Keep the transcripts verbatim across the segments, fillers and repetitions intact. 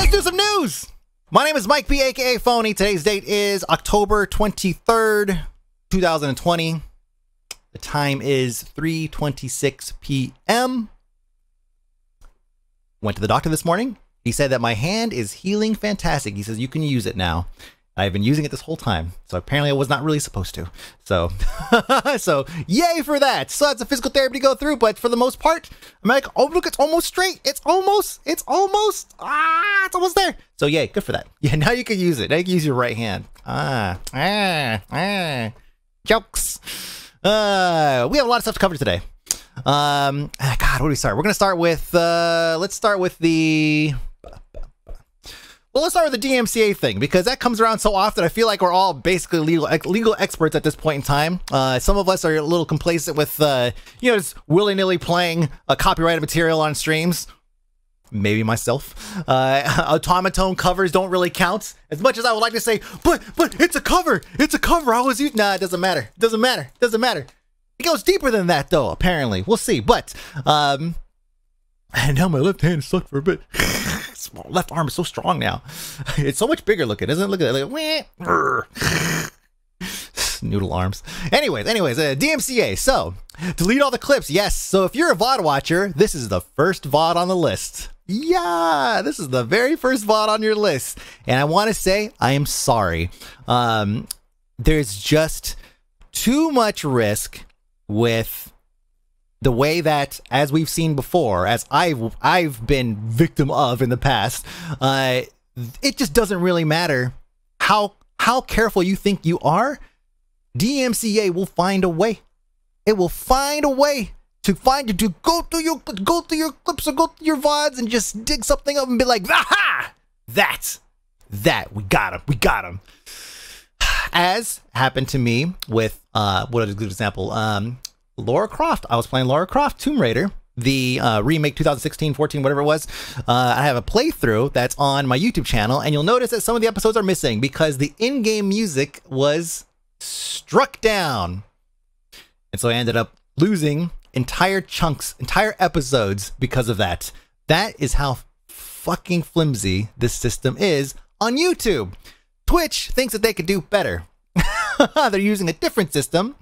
Let's do some news. My name is Mike B, aka Phony. Today's date is October twenty-third, two thousand twenty. The time is three twenty-six p m Went to the doctor this morning. He said that my hand is healing fantastic. He says, you can use it now. I've been using it this whole time. So apparently I was not really supposed to. So, so yay for that. So that's a physical therapy to go through. But for the most part, I'm like, oh, look, it's almost straight. It's almost, it's almost, ah, it's almost there. So yay, good for that. Yeah, now you can use it. Now you can use your right hand. Ah, ah, ah, jokes. Uh, we have a lot of stuff to cover today. Um, God, where do we start? We're going to start with, uh, let's start with the... Well, let's start with the D M C A thing, because that comes around so often. I feel like we're all basically legal legal experts at this point in time. Uh, some of us are a little complacent with, uh, you know, just willy-nilly playing a copyrighted material on streams. Maybe myself. Uh, automatone covers don't really count. As much as I would like to say, but but it's a cover. It's a cover. I was using. Nah, it doesn't matter. It doesn't matter. It doesn't matter. It goes deeper than that, though. Apparently, we'll see. But um, and now my left hand sucked for a bit. My left arm is so strong now. It's so much bigger looking, isn't it? Look at it. Like, noodle arms. Anyways, anyways, uh, D M C A. So, delete all the clips. Yes. So, if you're a V O D watcher, this is the first V O D on the list. Yeah, this is the very first V O D on your list. And I want to say, I am sorry. Um, there's just too much risk with the way that, as we've seen before, as I've, I've been victim of in the past, uh, it just doesn't really matter how, how careful you think you are. D M C A will find a way. It will find a way to find, to do, go through your, go through your clips or go through your V O Ds and just dig something up and be like, aha, that's that. We got him. We got him. As happened to me with, uh, what is a good example? Um, Lara Croft. I was playing Lara Croft Tomb Raider, the uh, remake twenty sixteen, fourteen, whatever it was. Uh, I have a playthrough that's on my YouTube channel, and you'll notice that some of the episodes are missing because the in-game music was struck down. And so I ended up losing entire chunks, entire episodes because of that. That is how fucking flimsy this system is on YouTube. Twitch thinks that they could do better. They're using a different system.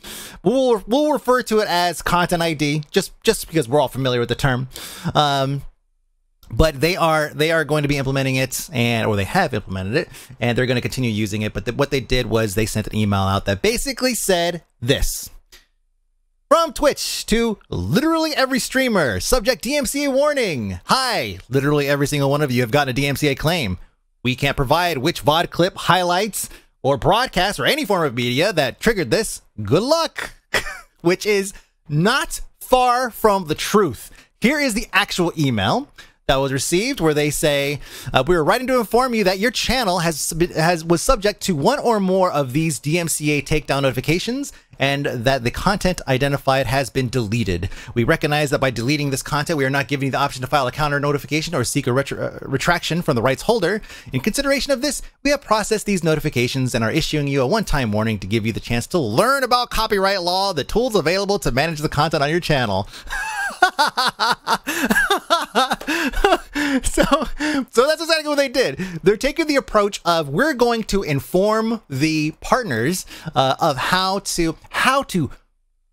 We'll, we'll refer to it as Content I D, just, just because we're all familiar with the term. Um, but they are, they are going to be implementing it, and or they have implemented it, and they're going to continue using it. But the, what they did was they sent an email out that basically said this. From Twitch to literally every streamer, subject D M C A warning. Hi, literally every single one of you have gotten a D M C A claim. We can't provide which V O D clip, highlights, or broadcast, or any form of media that triggered this. Good luck. Which is not far from the truth. Here is the actual email that was received, where they say, uh, we were writing to inform you that your channel has, has was subject to one or more of these D M C A takedown notifications, and that the content identified has been deleted. We recognize that by deleting this content, we are not giving you the option to file a counter notification or seek a retro, uh, retraction from the rights holder. In consideration of this, we have processed these notifications and are issuing you a one-time warning to give you the chance to learn about copyright law, the tools available to manage the content on your channel. so, so that's exactly what they did. They're taking the approach of, we're going to inform the partners uh, of how to how to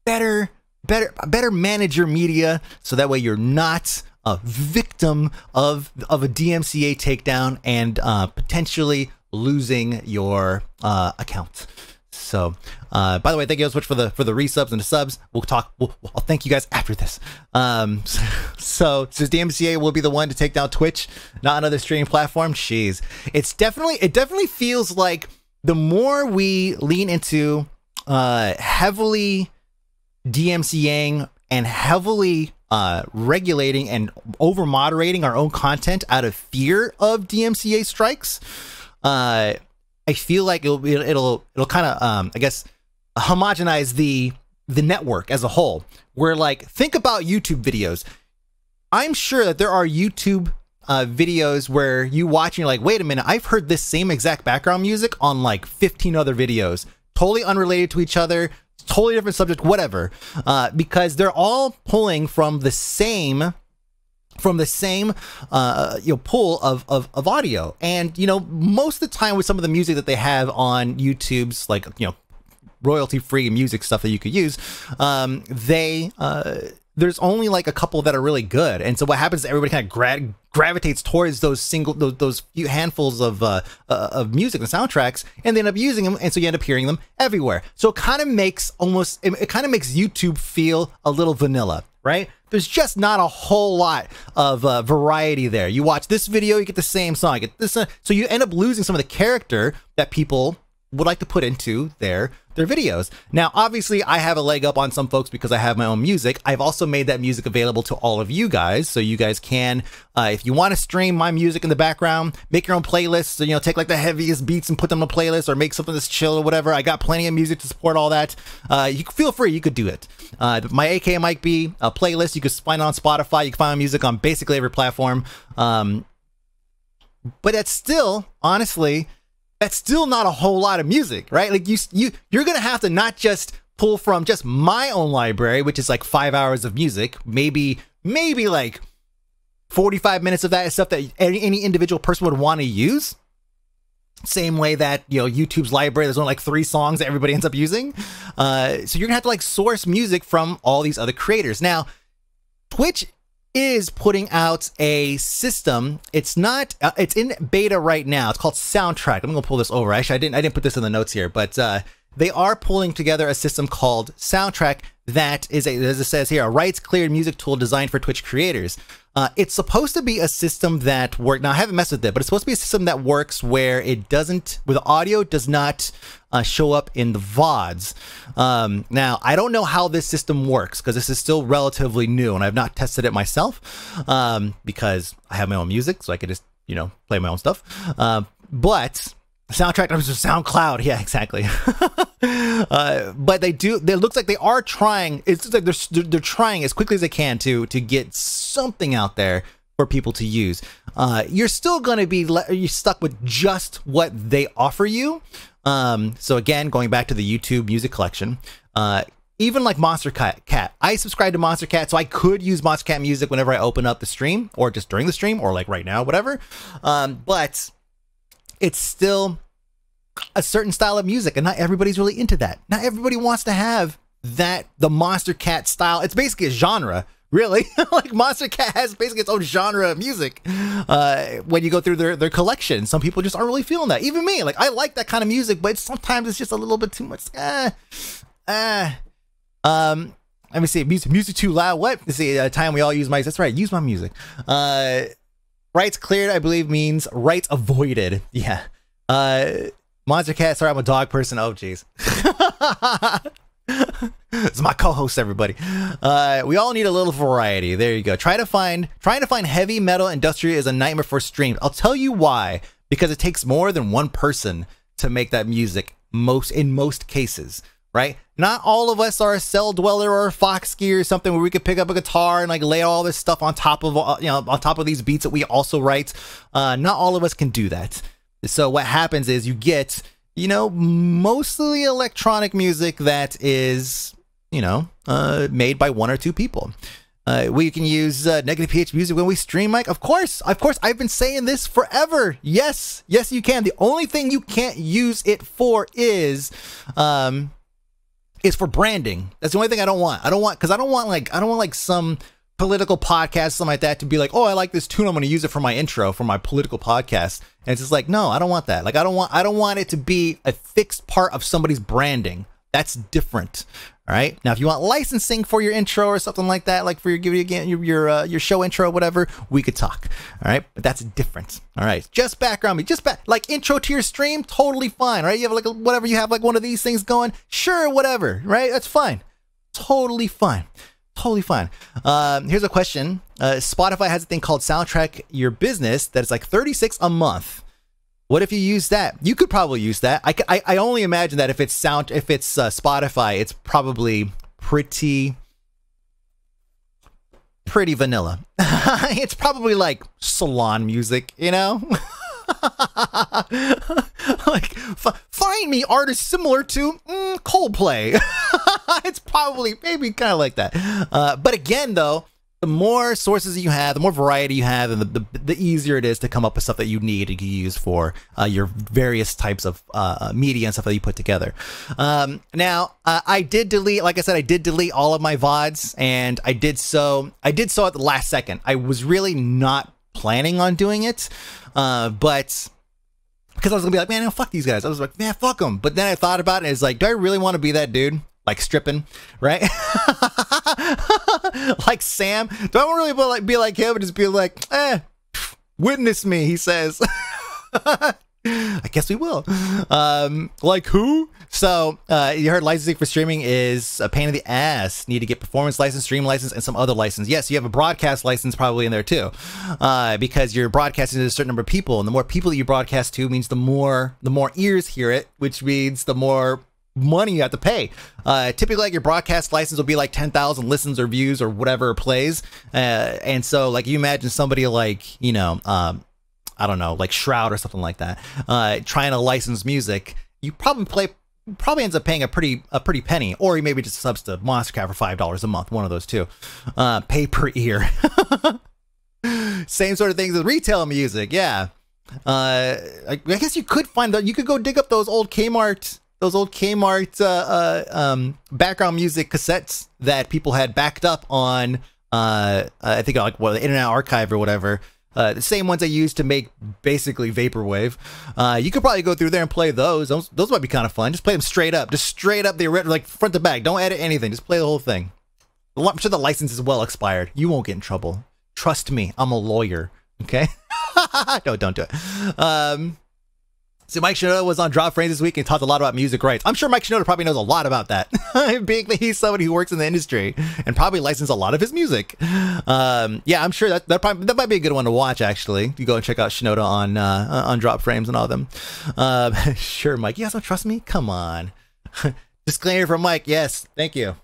better better better manage your media, so that way you're not a victim of of a D M C A takedown and uh, potentially losing your uh, account. So, uh, by the way, thank you so much for the, for the resubs and the subs. We'll talk, we'll, I'll thank you guys after this. Um, so, so since D M C A will be the one to take down Twitch, not another streaming platform, jeez. It's definitely, it definitely feels like the more we lean into, uh, heavily DMCAing and heavily, uh, regulating and over moderating our own content out of fear of D M C A strikes, uh, I feel like it'll it'll it'll kind of um, I guess homogenize the the network as a whole. Where, like, think about YouTube videos. I'm sure that there are YouTube uh, videos where you watch and you're like, wait a minute, I've heard this same exact background music on like fifteen other videos, totally unrelated to each other, totally different subject, whatever, uh, because they're all pulling from the same from the same uh, you know, pool of, of, of audio. And, you know, most of the time with some of the music that they have on YouTube's, like, you know, royalty-free music stuff that you could use, um, they... Uh, there's only like a couple that are really good, and so what happens is everybody kind of gra gravitates towards those single, those, those few handfuls of uh, uh, of music and soundtracks, and they end up using them, and so you end up hearing them everywhere. So it kind of makes almost, it, it kind of makes YouTube feel a little vanilla, right? There's just not a whole lot of uh, variety there. You watch this video, you get the same song, you get this, uh, so you end up losing some of the character that people would like to put into their their videos. Now, obviously, I have a leg up on some folks because I have my own music. I've also made that music available to all of you guys, so you guys can, uh, if you want to stream my music in the background, make your own playlists. So, you know, take like the heaviest beats and put them on a playlist, or make something that's chill or whatever. I got plenty of music to support all that. Uh, you feel free, you could do it. Uh, my A K Mike B uh, playlist, you can find it on Spotify. You can find my music on basically every platform. Um, but that's still, honestly, that's still not a whole lot of music, right? Like you, you, you're gonna have to not just pull from just my own library, which is like five hours of music, maybe, maybe like forty-five minutes of that is stuff that any, any individual person would want to use. Same way that, you know, YouTube's library, there's only like three songs that everybody ends up using. Uh, so you're gonna have to like source music from all these other creators. Now, Twitch is putting out a system. It's not, uh, it's in beta right now. It's called Soundtrack. I'm gonna pull this over. Actually, I didn't, I didn't put this in the notes here, but uh, they are pulling together a system called Soundtrack that is, a, as it says here, a rights-cleared music tool designed for Twitch creators. Uh, it's supposed to be a system that works. Now, I haven't messed with it, but it's supposed to be a system that works where it doesn't, where the audio does not uh, show up in the V O Ds. Um, now, I don't know how this system works because this is still relatively new, and I've not tested it myself um, because I have my own music, so I could just, you know, play my own stuff. Uh, but Soundtrack, I'm just SoundCloud. Yeah, exactly. uh, but they do, it looks like they are trying, it's like they're, they're trying as quickly as they can to, to get something out there for people to use. Uh, you're still going to be, you're stuck with just what they offer you. Um, so again, going back to the YouTube music collection, uh, even like Monstercat, I subscribe to Monstercat, so I could use Monstercat music whenever I open up the stream or just during the stream or like right now, whatever. Um, but it's still a certain style of music, and not everybody's really into that. Not everybody wants to have that, the Monstercat style. It's basically a genre, really. Like Monstercat has basically its own genre of music. Uh, when you go through their, their collection, some people just aren't really feeling that. Even me, like I like that kind of music, but sometimes it's just a little bit too much. Ah, ah. Um, let me see, music, music too loud. What? Let's see, a time we all use mics. That's right, use my music. Uh, Rights cleared, I believe, means rights avoided. Yeah. Uh, Monstercat, sorry, I'm a dog person. Oh, jeez. It's my co-host, everybody. Uh, we all need a little variety. There you go. Try to find, trying to find heavy metal industry is a nightmare for streams. I'll tell you why. Because it takes more than one person to make that music, most in most cases, right? Not all of us are a cell dweller or a fox gear or something where we could pick up a guitar and like lay all this stuff on top of, you know, on top of these beats that we also write. Uh, not all of us can do that. So what happens is you get, you know, mostly electronic music that is, you know, uh, made by one or two people. Uh, we can use uh, negative pH music when we stream, Mike. Of course, of course, I've been saying this forever. Yes, yes, you can. The only thing you can't use it for is, um, is for branding. That's the only thing I don't want. I don't want, because I don't want like, I don't want like some political podcast, something like that, to be like, oh, I like this tune, I'm going to use it for my intro, for my political podcast. And it's just like, no, I don't want that. Like, I don't want, I don't want it to be a fixed part of somebody's branding. That's different. All right. Now, if you want licensing for your intro or something like that, like for your, give you again, your, your, uh, your show intro, whatever, we could talk. All right. But that's different. All right. Just background, me, just back, like intro to your stream. Totally fine. Right. You have like, a, whatever you have, like one of these things going. Sure. Whatever. Right. That's fine. Totally fine. Totally fine. Um, here's a question. Uh, Spotify has a thing called Soundtrack Your Business that is like thirty-six a month. What if you use that? You could probably use that. I, I, I only imagine that if it's sound, if it's uh, Spotify, it's probably pretty, pretty vanilla. It's probably like salon music, you know? Like, f find me artists similar to mm, Coldplay. It's probably maybe kind of like that. Uh, but again, though, the more sources you have, the more variety you have, and the, the, the easier it is to come up with stuff that you need to use for uh, your various types of uh, media and stuff that you put together. Um, now, uh, I did delete, like I said, I did delete all of my V O Ds, and I did so, I did so at the last second. I was really not planning on doing it, uh, but... because I was gonna be like, man, no, fuck these guys. I was like, man, fuck them. But then I thought about it, and it's like, do I really want to be that dude? Like stripping, right? Like Sam. Do I really want to be like him and just be like, eh, witness me, he says. I guess we will. Um, like who? So uh, you heard licensing for streaming is a pain in the ass. Need to get performance license, stream license, and some other license. Yes, you have a broadcast license probably in there too, uh, because you're broadcasting to a certain number of people, and the more people you broadcast to means the more the more ears hear it, which means the more money you have to pay. Uh, typically, like, your broadcast license will be like ten thousand listens or views or whatever plays, uh, and so like you imagine somebody like you know. Um, I don't know, like Shroud or something like that, uh, trying to license music, you probably play, probably ends up paying a pretty, a pretty penny, or he maybe just subs to Monstercat for five dollars a month, one of those two, uh, pay per ear. Same sort of things with retail music, yeah. Uh, I, I guess you could find that you could go dig up those old Kmart, those old Kmart uh, uh, um, background music cassettes that people had backed up on, uh, I think like well, the Internet Archive or whatever. Uh, the same ones I used to make basically vaporwave. Uh, you could probably go through there and play those. Those, those might be kind of fun. Just play them straight up. Just straight up. They're like front to back. Don't edit anything. Just play the whole thing. I'm sure the license is well expired. You won't get in trouble. Trust me. I'm a lawyer. Okay? No, don't do it. Um, so Mike Shinoda was on Drop Frames this week and talked a lot about music rights. I'm sure Mike Shinoda probably knows a lot about that. Being that he's somebody who works in the industry and probably licensed a lot of his music. Um, yeah, I'm sure that that, probably, that might be a good one to watch, actually. You go and check out Shinoda on uh, on Drop Frames and all of them. Um, sure, Mike. You guys don't trust me? Come on. Disclaimer from Mike. Yes, thank you.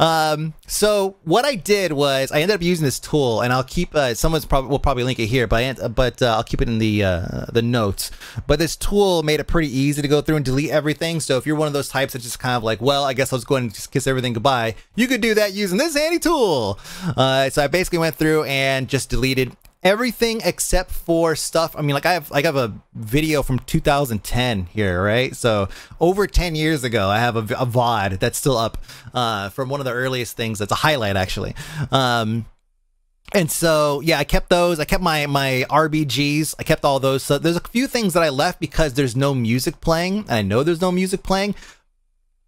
um, so what I did was I ended up using this tool, and I'll keep uh, someone's probably will probably link it here, but I, but uh, I'll keep it in the uh, the notes. But this tool made it pretty easy to go through and delete everything. So if you're one of those types that's just kind of like, well, I guess I'll just go ahead and just kiss everything goodbye, you could do that using this handy tool. Uh, so I basically went through and just deleted everything except for stuff. I mean, like I have, like I have a video from two thousand ten here, right? So over ten years ago, I have a, a V O D that's still up uh, from one of the earliest things. That's a highlight, actually. Um, and so, yeah, I kept those. I kept my my R B Gs. I kept all those. So there's a few things that I left because there's no music playing, and I know there's no music playing.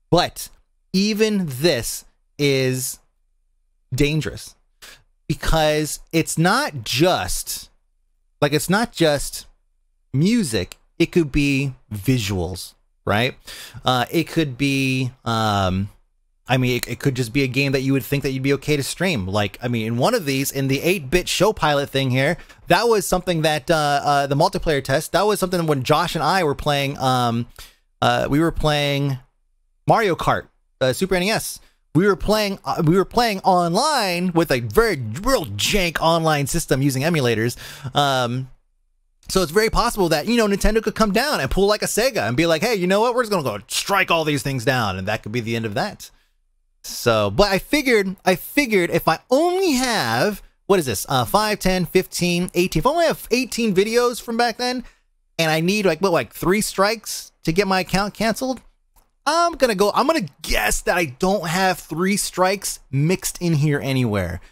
But even this is dangerous. Because it's not just, like, it's not just music. It could be visuals, right? Uh, it could be, um, I mean, it, it could just be a game that you would think that you'd be okay to stream. Like, I mean, in one of these, in the eight bit show pilot thing here, that was something that, uh, uh, the multiplayer test, that was something when Josh and I were playing, um, uh, we were playing Mario Kart, uh, Super N E S. We were playing. Uh, we were playing online with a very real jank online system using emulators. Um, so it's very possible that you know Nintendo could come down and pull like a Sega and be like, "Hey, you know what? We're just gonna go strike all these things down," and that could be the end of that. So, but I figured, I figured if I only have what is this? Uh, five, ten, fifteen, eighteen. If I only have eighteen videos from back then, and I need like what, like three strikes to get my account canceled. I'm gonna go, I'm gonna guess that I don't have three strikes mixed in here anywhere.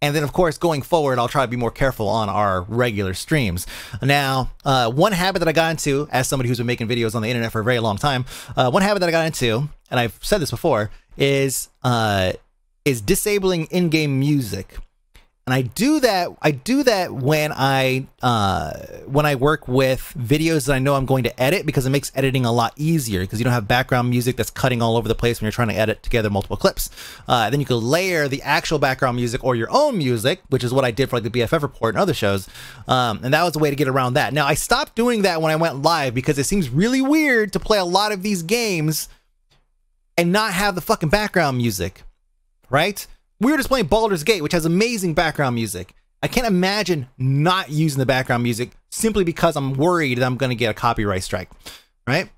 And then of course, going forward, I'll try to be more careful on our regular streams. Now, uh, one habit that I got into as somebody who's been making videos on the internet for a very long time, uh, one habit that I got into, and I've said this before, is, uh, is disabling in-game music. And I do that, I do that when I, uh, when I work with videos that I know I'm going to edit, because it makes editing a lot easier because you don't have background music that's cutting all over the place when you're trying to edit together multiple clips. Uh, then you can layer the actual background music or your own music, which is what I did for like the B F F report and other shows. Um, and that was a way to get around that. Now I stopped doing that when I went live because it seems really weird to play a lot of these games and not have the fucking background music, right? We were just playing Baldur's Gate, which has amazing background music. I can't imagine not using the background music simply because I'm worried that I'm going to get a copyright strike, right?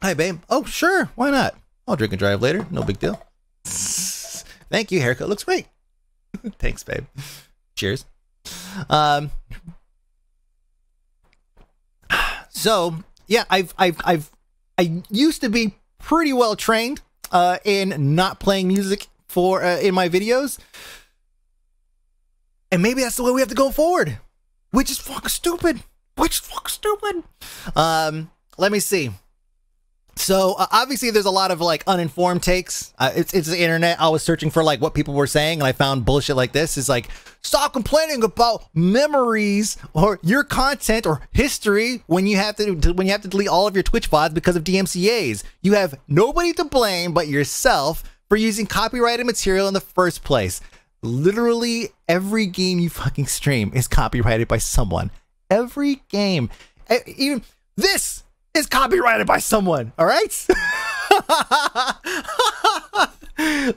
Hi, babe. Oh, sure. Why not? I'll drink and drive later. No big deal. Thank you, haircut looks great. Thanks, babe. Cheers. Um, so yeah, I've I've I've I used to be pretty well trained uh, in not playing music for uh, in my videos, and maybe that's the way we have to go forward, which is fucking stupid. Which is fucking stupid. Um, let me see. So uh, obviously there's a lot of like uninformed takes. Uh, it's, it's the internet. I was searching for like what people were saying, and I found bullshit like this. It's like, stop complaining about memories or your content or history when you have to when you have to delete all of your Twitch V O Ds because of D M C As. You have nobody to blame but yourself for using copyrighted material in the first place. Literally every game you fucking stream is copyrighted by someone. Every game, even this, is copyrighted by someone, all right?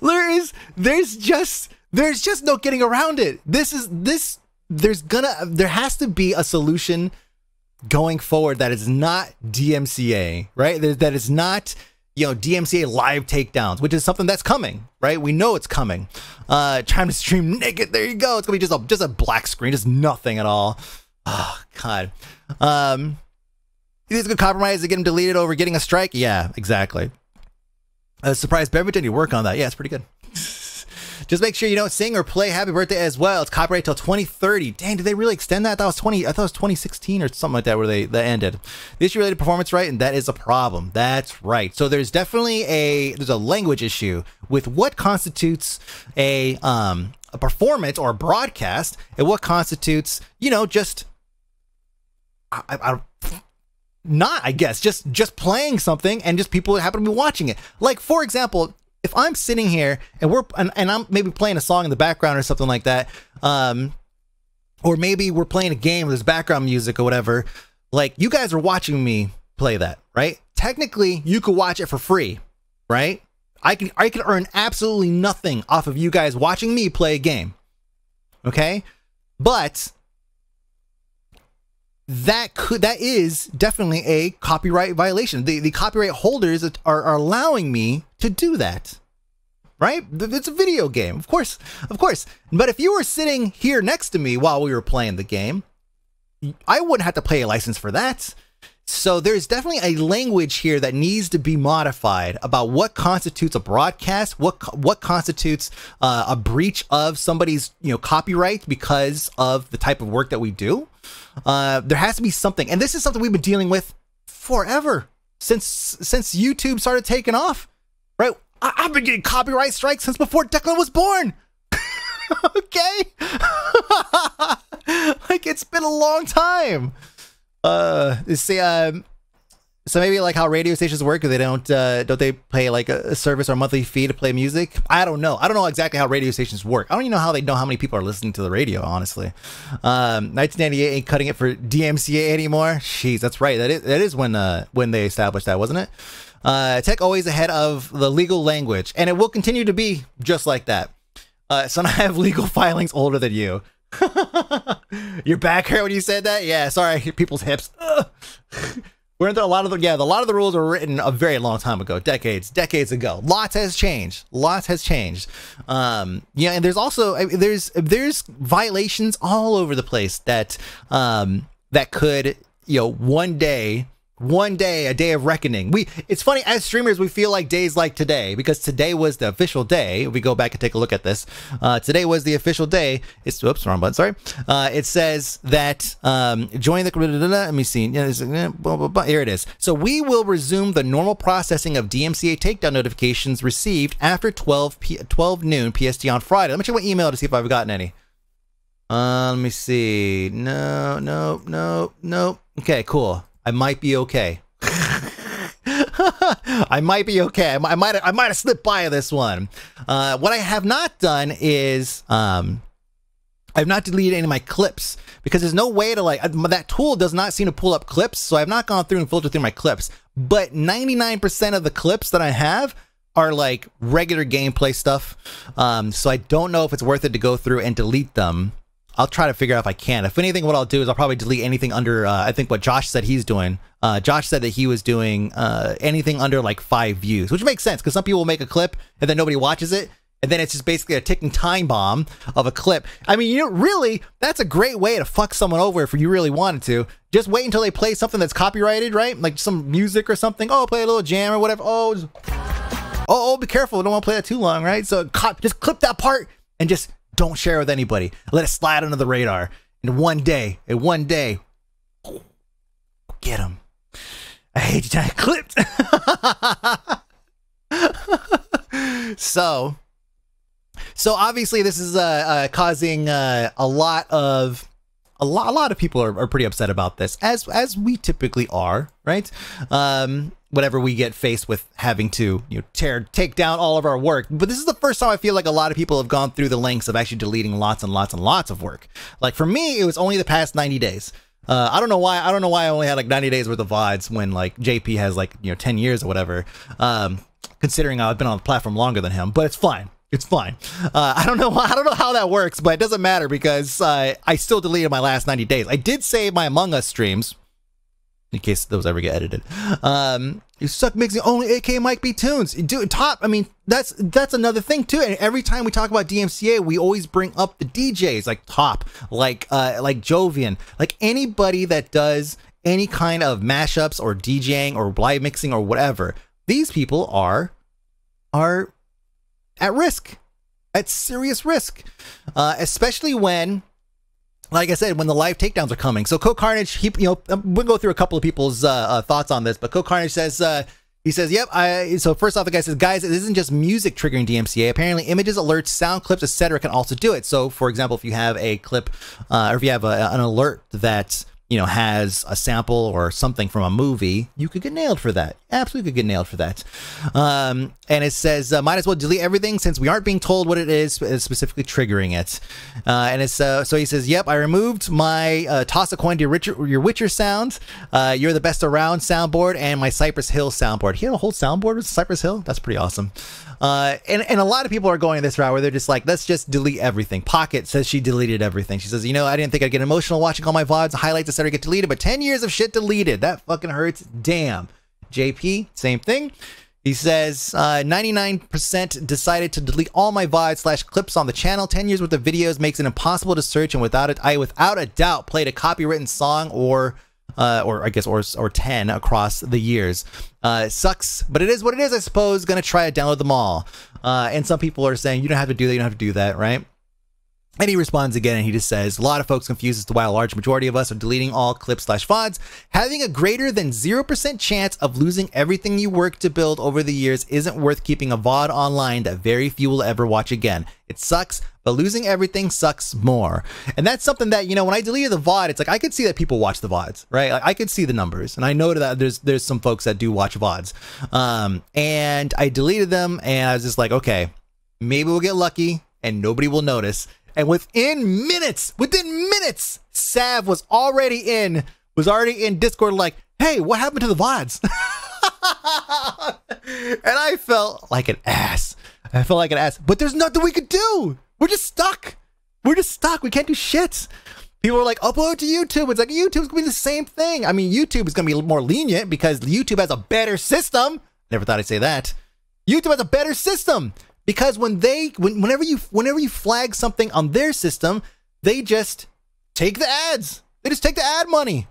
There is, there's just, there's just no getting around it. This is, this, there's gonna, there has to be a solution going forward that is not D M C A, right? That, that is not, you know, D M C A live takedowns, which is something that's coming, right? We know it's coming. Uh, trying to stream naked, there you go. It's gonna be just a, just a black screen, just nothing at all. Oh, God. Um... You think it's a good compromise to get them deleted over getting a strike? Yeah, exactly. I was surprised Beverton, you work on that. Yeah, it's pretty good. Just make sure you don't sing or play Happy Birthday as well. It's copyright till twenty thirty. Dang, did they really extend that? That was twenty. I thought it was twenty sixteen or something like that where they that ended. The issue related to performance right, and that is a problem. That's right. So there's definitely a there's a language issue with what constitutes a um a performance or a broadcast, and what constitutes you know just I. I, I Not, I guess, just just playing something and just people that happen to be watching it. Like, for example, if I'm sitting here and we're and, and I'm maybe playing a song in the background or something like that, um, or maybe we're playing a game with background music or whatever. Like, you guys are watching me play that, right? Technically, you could watch it for free, right? I can I can earn absolutely nothing off of you guys watching me play a game, okay? But that could that is definitely a copyright violation. The the copyright holders are, are allowing me to do that, right? It's a video game, of course, of course. But if you were sitting here next to me while we were playing the game, I wouldn't have to pay a license for that. So there's definitely a language here that needs to be modified about what constitutes a broadcast, what what constitutes uh, a breach of somebody's you know copyright because of the type of work that we do. Uh, there has to be something, and this is something we've been dealing with forever since since YouTube started taking off, right? I, I've been getting copyright strikes since before Declan was born. Okay, like it's been a long time. Uh, see, um, so maybe like how radio stations work, they don't, uh, don't they pay like a, a service or a monthly fee to play music? I don't know. I don't know exactly how radio stations work. I don't even know how they know how many people are listening to the radio, honestly. Um, nineteen ninety-eight ain't cutting it for D M C A anymore. Jeez, that's right. That is, that is when, uh, when they established that, wasn't it? Uh, tech always ahead of the legal language, and it will continue to be just like that. Uh, so now I have legal filings older than you. Your back hurt when you said that? Yeah, sorry, I hit people's hips. Weren't there a lot of the yeah, the, a lot of the rules were written a very long time ago, decades, decades ago. Lots has changed. Lots has changed. Um, yeah, and there's also I mean, there's there's violations all over the place that um that could you know one day. One day, a day of reckoning. We, it's funny, as streamers, we feel like days like today, because today was the official day. If we go back and take a look at this, uh, today was the official day. It's, oops, wrong button, sorry. Uh, it says that, um, join the, let me see, here it is. So we will resume the normal processing of D M C A takedown notifications received after twelve noon P S T on Friday. Let me check my email to see if I've gotten any. Uh, let me see. No, no, no, no. Okay, cool. I might be okay. I might be okay. I might I might have slipped by this one. Uh, what I have not done is um, I've not deleted any of my clips because there's no way to like that tool does not seem to pull up clips. So I've not gone through and filtered through my clips. But ninety-nine percent of the clips that I have are like regular gameplay stuff. Um, so I don't know if it's worth it to go through and delete them. I'll try to figure out if I can. If anything, what I'll do is I'll probably delete anything under, uh, I think what Josh said he's doing. Uh, Josh said that he was doing uh, anything under like five views, which makes sense because some people make a clip and then nobody watches it. and then it's just basically a ticking time bomb of a clip. I mean, you know, really, that's a great way to fuck someone over if you really wanted to. Just wait until they play something that's copyrighted, right? Like some music or something. Oh, play a little jam or whatever. Oh, just, oh, oh, be careful. I don't want to play that too long, right? So cop, just clip that part and just don't share with anybody. Let it slide under the radar. And one day, and one day, get him. I hate you, that clipped. so, so obviously this is uh, uh, causing uh, a lot of a lot. A lot of people are, are pretty upset about this, as as we typically are, right? Um, whenever we get faced with having to you know tear take down all of our work, but this is the first time I feel like a lot of people have gone through the lengths of actually deleting lots and lots and lots of work. Like for me, it was only the past ninety days. Uh, I don't know why. I don't know why I only had like ninety days worth of V O Ds when like J P has like you know ten years or whatever. Um, considering I've been on the platform longer than him, but it's fine. It's fine. Uh, I don't know. I don't know how that works, but it doesn't matter because uh, I still deleted my last ninety days. I did save my Among Us streams in case those ever get edited. Um, you suck mixing only A K Mike B tunes. Dude, top. I mean, that's that's another thing too. And every time we talk about D M C A, we always bring up the D Js like Top, like uh, like Jovian, like anybody that does any kind of mashups or DJing or live mixing or whatever. These people are are at risk, at serious risk, uh, especially when, like I said, when the live takedowns are coming. So Co Carnage, he, you know, we'll go through a couple of people's uh, uh, thoughts on this, but Co Carnage says, uh, he says, yep. I, so first off, the guy says, guys, it isn't just music triggering D M C A. Apparently, images, alerts, sound clips, et cetera, can also do it. So, for example, if you have a clip, uh, or if you have a, an alert that you know has a sample or something from a movie, you could get nailed for that. Absolutely could get nailed for that. Um, and it says, uh, might as well delete everything since we aren't being told what it is specifically triggering it. Uh, and it's uh, so he says, yep, I removed my uh, toss a coin to your, Richard, your Witcher sound, uh, you're the best around soundboard, and my Cypress Hill soundboard. He had a whole soundboard with Cypress Hill? That's pretty awesome. Uh, and, and a lot of people are going this route where they're just like, let's just delete everything. Pocket says she deleted everything. She says, you know, I didn't think I'd get emotional watching all my V O Ds, highlights, et cetera get deleted, but ten years of shit deleted. That fucking hurts. Damn. J P, same thing. He says, uh, ninety-nine percent decided to delete all my V O D slash clips on the channel. ten years worth of videos makes it impossible to search, and without it, I without a doubt played a copywritten song or, uh, or I guess, or, or ten across the years. Uh, it sucks, but it is what it is, I suppose. Gonna try to download them all. Uh, and some people are saying, you don't have to do that, you don't have to do that, right? And he responds again, and he just says, a lot of folks confused as to why a large majority of us are deleting all clips slash V O Ds. Having a greater than zero percent chance of losing everything you worked to build over the years isn't worth keeping a V O D online that very few will ever watch again. It sucks, but losing everything sucks more. And that's something that, you know, when I deleted the V O D, it's like, I could see that people watch the V O Ds, right? Like, I could see the numbers, and I know that there's there's some folks that do watch V O Ds. Um, and I deleted them, and I was just like, okay, maybe we'll get lucky, and nobody will notice. And within minutes, within minutes, Sav was already in, was already in Discord like, hey, what happened to the V O Ds? And I felt like an ass. I felt like an ass. But there's nothing we could do. We're just stuck. We're just stuck. We can't do shit. People are like, upload to YouTube. It's like, YouTube's going to be the same thing. I mean, YouTube is going to be more lenient because YouTube has a better system. Never thought I'd say that. YouTube has a better system. Because when they, when, whenever you, whenever you flag something on their system, they just take the ads. They just take the ad money.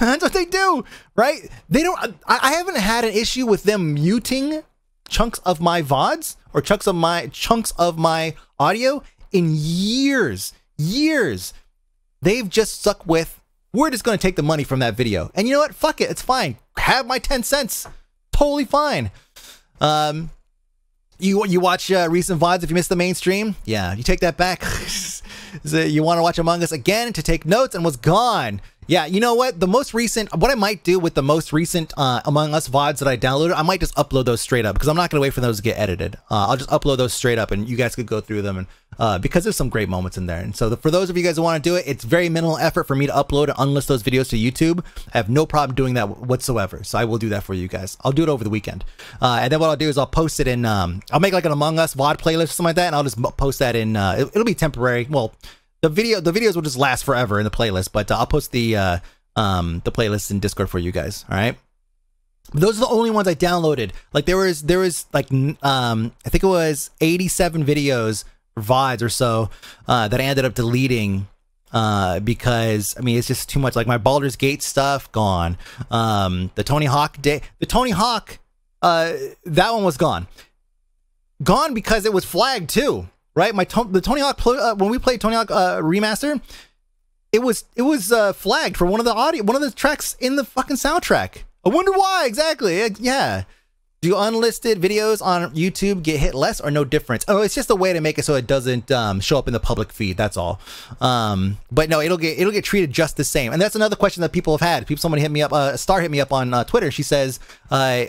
That's what they do, right? They don't. I, I haven't had an issue with them muting chunks of my V O Ds or chunks of my chunks of my audio in years, years. They've just stuck with, we're just going to take the money from that video. And you know what? Fuck it. It's fine. Have my ten cents. Totally fine. Um. You you watch uh, recent V O Ds if you missed the mainstream? Yeah, you take that back. So you want to watch Among Us again to take notes and was gone. Yeah, you know what? The most recent, what I might do with the most recent uh, Among Us V O Ds that I downloaded, I might just upload those straight up because I'm not going to wait for those to get edited. Uh, I'll just upload those straight up and you guys could go through them and uh, because there's some great moments in there. And so the, for those of you guys who want to do it, it's very minimal effort for me to upload and unlist those videos to YouTube. I have no problem doing that whatsoever. So I will do that for you guys. I'll do it over the weekend. Uh, and then what I'll do is I'll post it in, um, I'll make like an Among Us V O D playlist or something like that. And I'll just post that in, uh, it, it'll be temporary. Well, The video, the videos will just last forever in the playlist, but uh, I'll post the uh, um, the playlist in Discord for you guys. All right. Those are the only ones I downloaded. Like there was, there was like, um, I think it was eighty-seven videos, V O Ds or so, uh, that I ended up deleting, uh, because I mean it's just too much. Like my Baldur's Gate stuff gone, um, the Tony Hawk day, the Tony Hawk, uh, that one was gone, gone because it was flagged too, right? My the Tony Hawk uh, when we played Tony Hawk uh, Remaster, it was it was uh, flagged for one of the audio, one of the tracks in the fucking soundtrack. I wonder why exactly. Yeah. Do unlisted videos on YouTube get hit less or no difference? Oh, it's just a way to make it so it doesn't um, show up in the public feed. That's all. Um, but no, it'll get it'll get treated just the same. And that's another question that people have had. People, someone hit me up. Uh, Star hit me up on uh, Twitter. She says, uh,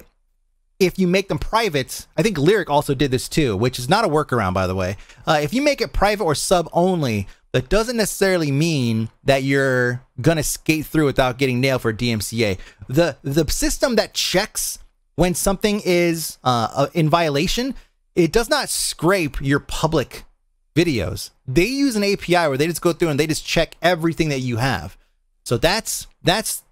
if you make them private, I think Lyric also did this too, which is not a workaround, by the way. Uh, if you make it private or sub only, that doesn't necessarily mean that you're gonna skate through without getting nailed for D M C A. The the system that checks when something is uh, in violation, it does not scrape your public videos. They use an A P I where they just go through and they just check everything that you have. So that's that's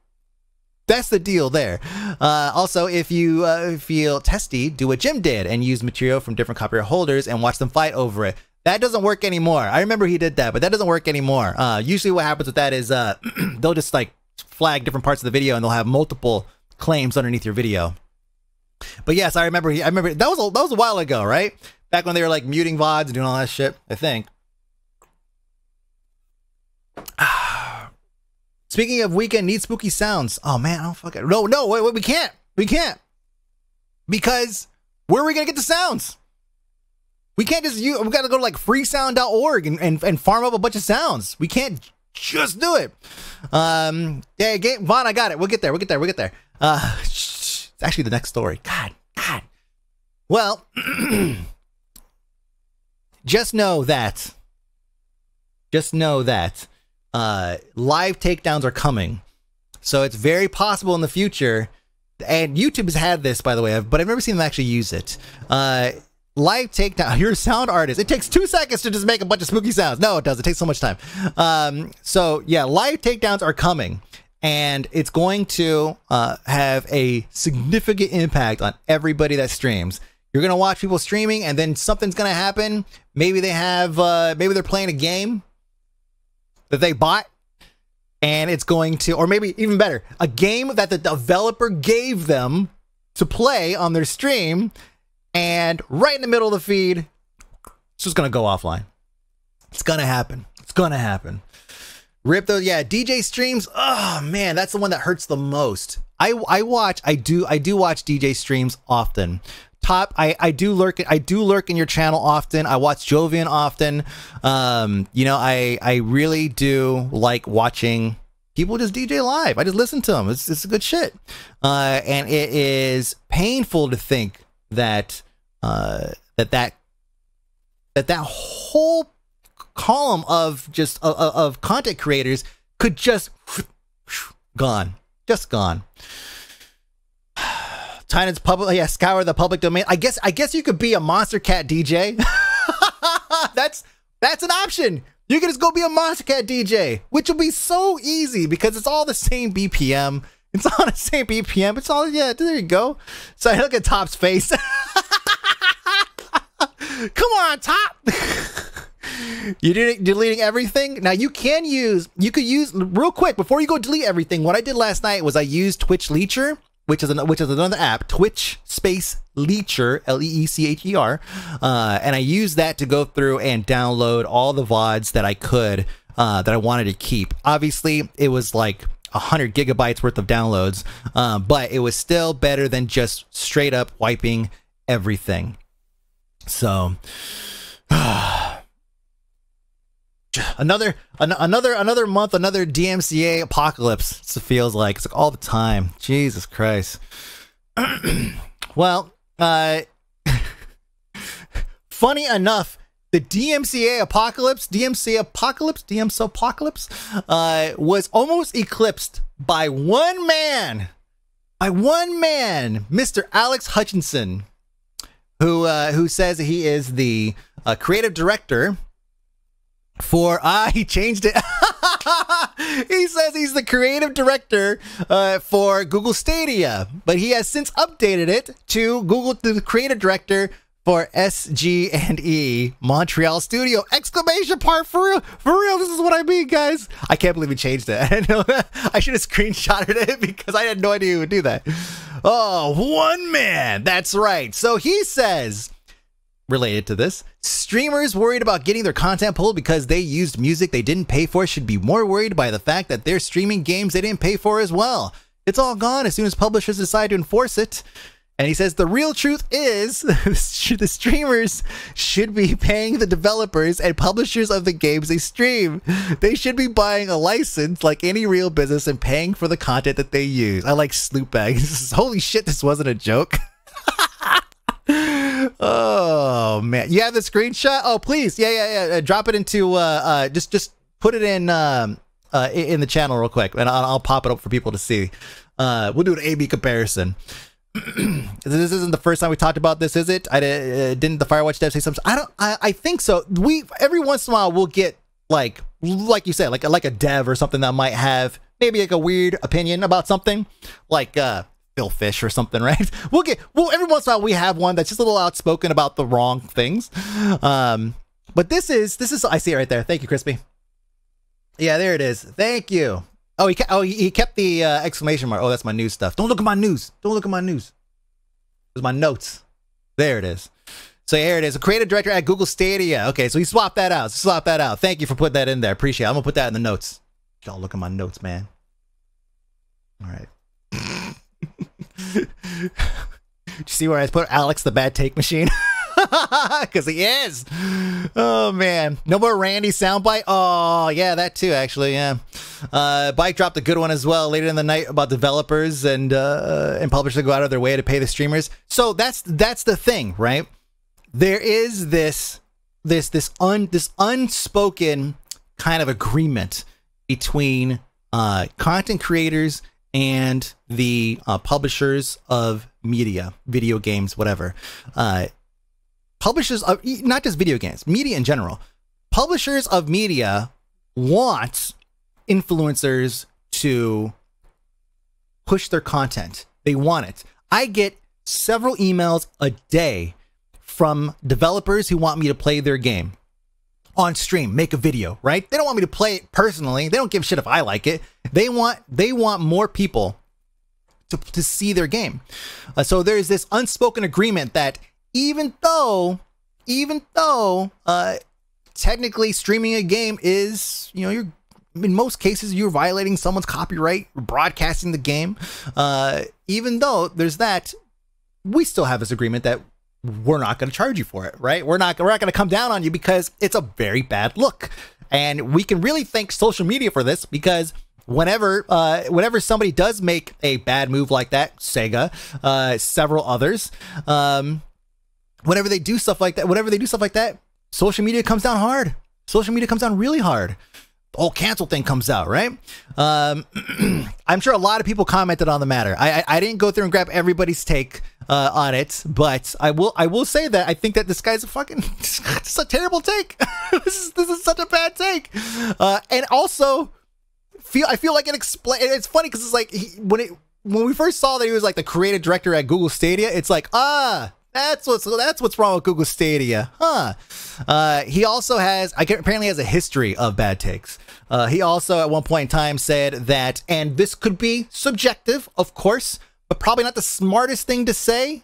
that's the deal there. Uh, also, if you uh, feel testy, do what Jim did and use material from different copyright holders and watch them fight over it. That doesn't work anymore. I remember he did that, but that doesn't work anymore. Uh, usually what happens with that is uh, they'll just like flag different parts of the video and they'll have multiple claims underneath your video. But yes, I remember he, I remember that was, a, that was a while ago, right? Back when they were like muting V O Ds and doing all that shit, I think. Speaking of weekend, need spooky sounds. Oh man, I don't fucking... No, no, wait, wait, we can't. We can't. Because where are we going to get the sounds? We can't just use, we gotta go to like freesound dot org and, and, and farm up a bunch of sounds. We can't just do it. Um, yeah, game, Vaughn, I got it. We'll get there. We'll get there. We'll get there. Uh, it's actually the next story. God, God. Well, just know that, just know that uh, live takedowns are coming. So it's very possible in the future, and YouTube has had this, by the way, but I've never seen them actually use it. Uh, Live takedown. You're a sound artist. It takes two seconds to just make a bunch of spooky sounds. No, it doesn't. It takes so much time. Um, so yeah, live takedowns are coming, and it's going to uh, have a significant impact on everybody that streams. You're gonna watch people streaming, and then something's gonna happen. Maybe they have, uh, maybe they're playing a game that they bought, and it's going to, or maybe even better, a game that the developer gave them to play on their stream. And right in the middle of the feed, it's just gonna go offline. It's gonna happen. It's gonna happen. Rip those, yeah. D J streams. Oh man, that's the one that hurts the most. I I watch. I do. I do watch D J streams often. Top. I I do lurk. I do lurk in your channel often. I watch Jovian often. Um, you know, I I really do like watching people just D J live. I just listen to them. It's it's good shit. Uh, and it is painful to think that uh that that that that whole column of just of, of content creators could just gone just gone China's public, yeah, scour the public domain. I guess I guess you could be a Monstercat D J. that's that's an option. You can just go be a Monstercat D J, which will be so easy because it's all the same B P M. It's on the same B P M. It's all, yeah, there you go. So I look at Top's face. Come on, Top. You're deleting everything? Now you can use, you could use, real quick, before you go delete everything, what I did last night was I used Twitch Leecher, which is, an, which is another app, Twitch space Leecher, L E E C H E R. Uh, and I used that to go through and download all the V O Ds that I could, uh, that I wanted to keep. Obviously, it was like one hundred gigabytes worth of downloads, um, but it was still better than just straight up wiping everything. So uh, another an another another month, another D M C A apocalypse. It feels like it's like all the time. Jesus Christ. Well, uh, funny enough, the D M C A apocalypse, D M C A apocalypse, D M C A apocalypse, uh, was almost eclipsed by one man, by one man, Mister Alex Hutchinson, who uh, who says he is the uh, creative director for. Ah, uh, he changed it. He says he's the creative director uh, for Google Stadia, but he has since updated it to Google to the creative director for S G and E Montreal Studio! Exclamation part for real! For real, this is what I mean, guys! I can't believe he changed that. I know that. I should have screenshotted it because I had no idea he would do that. Oh, one man! That's right. So he says, related to this, streamers worried about getting their content pulled because they used music they didn't pay for should be more worried by the fact that they're streaming games they didn't pay for as well. It's all gone as soon as publishers decide to enforce it. And he says the real truth is the streamers should be paying the developers and publishers of the games they stream. They should be buying a license like any real business and paying for the content that they use. I like Sloop Bag. Holy shit, this wasn't a joke. Oh, man. You have the screenshot? Oh, please. Yeah, yeah, yeah. Uh, drop it into, uh, uh, just, just put it in, um, uh, in the channel real quick, and I'll, I'll pop it up for people to see. Uh, we'll do an A B comparison. This isn't the first time we talked about this, is it? I uh, didn't the Firewatch dev say something? I don't. I, I think so. We every once in a while we'll get like like you said, like like a dev or something that might have maybe like a weird opinion about something, like uh, Phil Fish or something, right? We'll get well every once in a while we have one that's just a little outspoken about the wrong things. Um, but this is this is I see it right there. Thank you, Crispy. Yeah, there it is. Thank you. Oh, he kept, oh, he kept the uh, exclamation mark. Oh, that's my news stuff. Don't look at my news. Don't look at my news. It's my notes. There it is. So here it is. A creative director at Google Stadia. Okay, so he swapped that out. Swap that out. Thank you for putting that in there. Appreciate it. I'm going to put that in the notes. Don't look at my notes, man. All right. Did you see where I put Alex the Bad Take Machine? Because he is. Oh, man. No more Randy soundbite. Oh, yeah, that too, actually. Yeah. Uh, Bike dropped a good one as well later in the night about developers and uh, and publishers that go out of their way to pay the streamers. So that's that's the thing, right? There is this this this un this unspoken kind of agreement between uh, content creators and the uh, publishers of media, video games, whatever. Uh, Publishers of, not just video games, media in general. Publishers of media want influencers to push their content. They want it. I get several emails a day from developers who want me to play their game on stream, make a video, right? They don't want me to play it personally. They don't give a shit if I like it. They want, they want more people to, to see their game. Uh, so there's this unspoken agreement that Even though, even though, uh, technically streaming a game is, you know, you're in most cases you're violating someone's copyright, broadcasting the game. Uh, even though there's that, we still have this agreement that we're not going to charge you for it, right? We're not, we're not going to come down on you because it's a very bad look, and we can really thank social media for this because whenever, uh, whenever somebody does make a bad move like that, Sega, uh, several others, um. Whenever they do stuff like that, whenever they do stuff like that, social media comes down hard. Social media comes down really hard. The whole cancel thing comes out, right? Um, I'm sure a lot of people commented on the matter. I, I, I didn't go through and grab everybody's take uh, on it, but I will I will say that I think that this guy's a fucking this is a terrible take. this is this is such a bad take, uh, and also feel I feel like it explain. It's funny because it's like he, when it when we first saw that he was like the creative director at Google Stadia, it's like ah. That's what's that's what's wrong with Google Stadia, huh? Uh, he also has I can, apparently has a history of bad takes. Uh, he also at one point in time said that, and this could be subjective, of course, but probably not the smartest thing to say.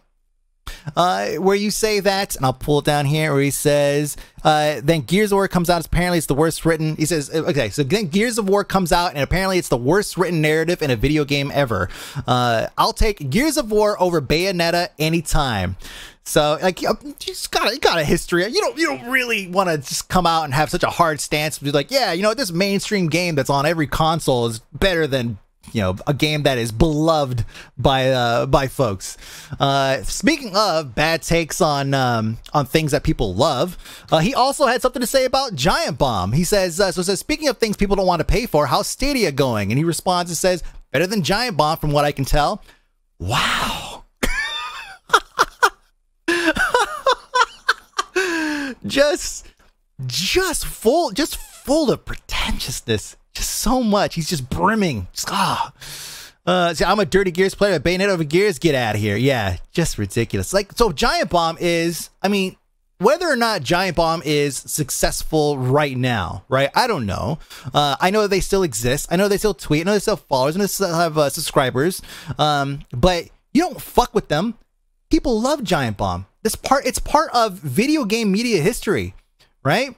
Uh, where you say that, and I'll pull it down here, where he says, uh, then Gears of War comes out, apparently it's the worst written, he says, okay, so then Gears of War comes out, and apparently it's the worst written narrative in a video game ever. Uh, I'll take Gears of War over Bayonetta anytime. So, like, you just got you got a history. You don't you don't really want to just come out and have such a hard stance, be like, yeah, you know, this mainstream game that's on every console is better than you know, a game that is beloved by uh, by folks. Uh, speaking of bad takes on um, on things that people love, uh, he also had something to say about Giant Bomb. He says, uh, so it says, speaking of things people don't want to pay for, how's Stadia going? And he responds and says, better than Giant Bomb from what I can tell. Wow. just, just full, just full. full of pretentiousness. Just so much. He's just brimming. Just, ah. Uh, see, I'm a dirty Gears player. Bayonetta over Gears. Get out of here. Yeah, just ridiculous. Like, so Giant Bomb is, I mean, whether or not Giant Bomb is successful right now, right? I don't know. Uh, I know that they still exist. I know they still tweet. I know they still have followers. I know they still have uh, subscribers. Um, but you don't fuck with them. People love Giant Bomb. This part, it's part of video game media history, right?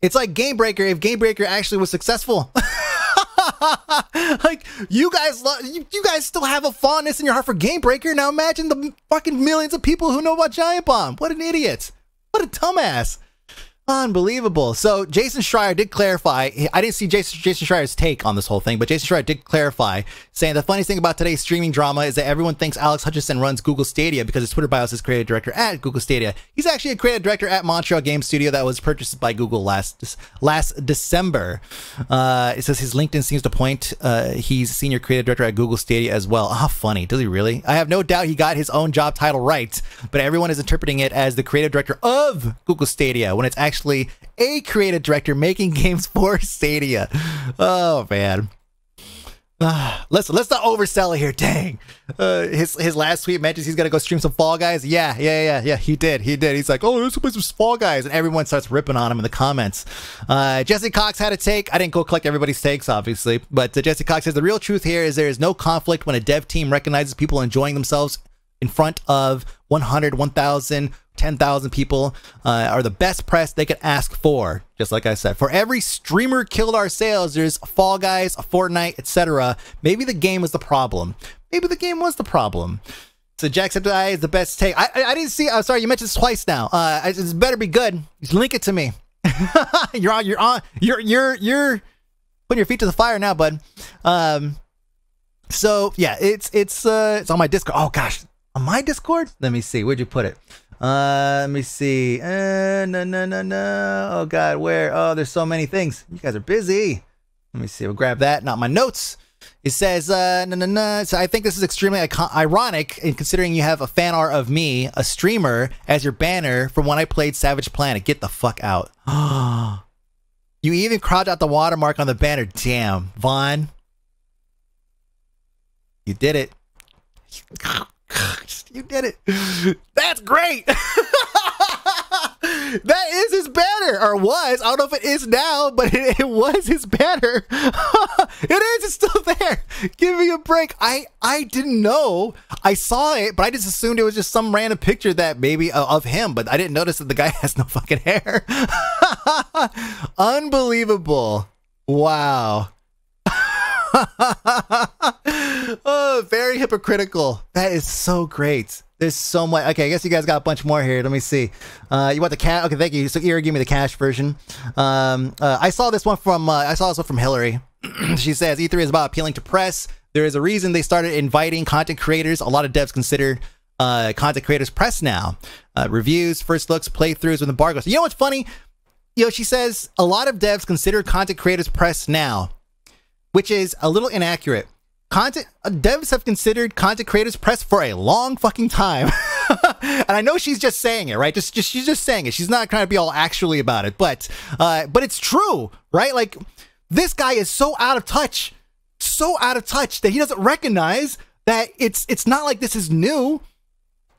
It's like Game Breaker if Game Breaker actually was successful. Like, you guys love, you, you guys still have a fondness in your heart for Game Breaker. Now imagine the fucking millions of people who know about Giant Bomb. What an idiot. What a dumbass. Unbelievable. So Jason Schreier did clarify. I didn't see Jason, Jason Schreier's take on this whole thing, but Jason Schreier did clarify, saying the funniest thing about today's streaming drama is that everyone thinks Alex Hutchinson runs Google Stadia because his Twitter bio says creative director at Google Stadia. He's actually a creative director at Montreal Game Studio that was purchased by Google last last December. Uh, it says his LinkedIn seems to point. Uh, he's senior creative director at Google Stadia as well. Ah, oh, funny. Does he really? I have no doubt he got his own job title right, but everyone is interpreting it as the creative director of Google Stadia when it's actually a creative director making games for Stadia. Oh man, uh, let's let's not oversell it here. Dang, uh, his his last tweet mentions he's gonna go stream some Fall Guys. Yeah, yeah, yeah, yeah. He did, he did. He's like, oh, let's play some Fall Guys, and everyone starts ripping on him in the comments. Uh, Jesse Cox had a take. I didn't go collect everybody's takes, obviously, but uh, Jesse Cox says the real truth here is there is no conflict when a dev team recognizes people enjoying themselves in front of one hundred, one thousand, ten thousand people uh, are the best press they could ask for. Just like I said, for every streamer killed our sales, there's Fall Guys, Fortnite, et cetera. Maybe the game was the problem. Maybe the game was the problem. So Jacksepticeye is the best take. I, I, I didn't see. I'm sorry, you mentioned this twice now. Uh, it's better be good. Just link it to me. You're on. You're on. You're you're you're putting your feet to the fire now, bud. Um. So yeah, it's it's uh, it's on my Discord. Oh gosh, on my Discord. Let me see. Where'd you put it? Uh, let me see. Uh, no, no, no, no. Oh, God, where? Oh, there's so many things. You guys are busy. Let me see. We'll grab that. Not my notes. It says, uh, no, no, no. So I think this is extremely ironic, in considering you have a fan art of me, a streamer, as your banner from when I played Savage Planet. Get the fuck out. You even cropped out the watermark on the banner. Damn, Vaughn. You did it. You did it. That's great. That is his banner, or was. I don't know if it is now, but it, it was his banner. It is. It's still there. Give me a break. I I didn't know. I saw it, but I just assumed it was just some random picture that maybe uh, of him. But I didn't notice that the guy has no fucking hair. Unbelievable. Wow. Oh, very hypocritical. That is so great. There's so much. Okay, I guess you guys got a bunch more here. Let me see. Uh, you want the cash? Okay, thank you. So Ira, give me the cash version. Um, uh, I saw this one from. Uh, I saw this one from Hillary. She says E three is about appealing to press. There is a reason they started inviting content creators. A lot of devs consider uh, content creators press now. Uh, reviews, first looks, playthroughs with embargoes. You know what's funny? You know, she says a lot of devs consider content creators press now, which is a little inaccurate. Content uh, devs have considered content creators press for a long fucking time. And I know she's just saying it, right? Just, just she's just saying it. She's not trying to be all actually about it, but uh, but it's true, right? Like, this guy is so out of touch, so out of touch that he doesn't recognize that it's it's not like this is new.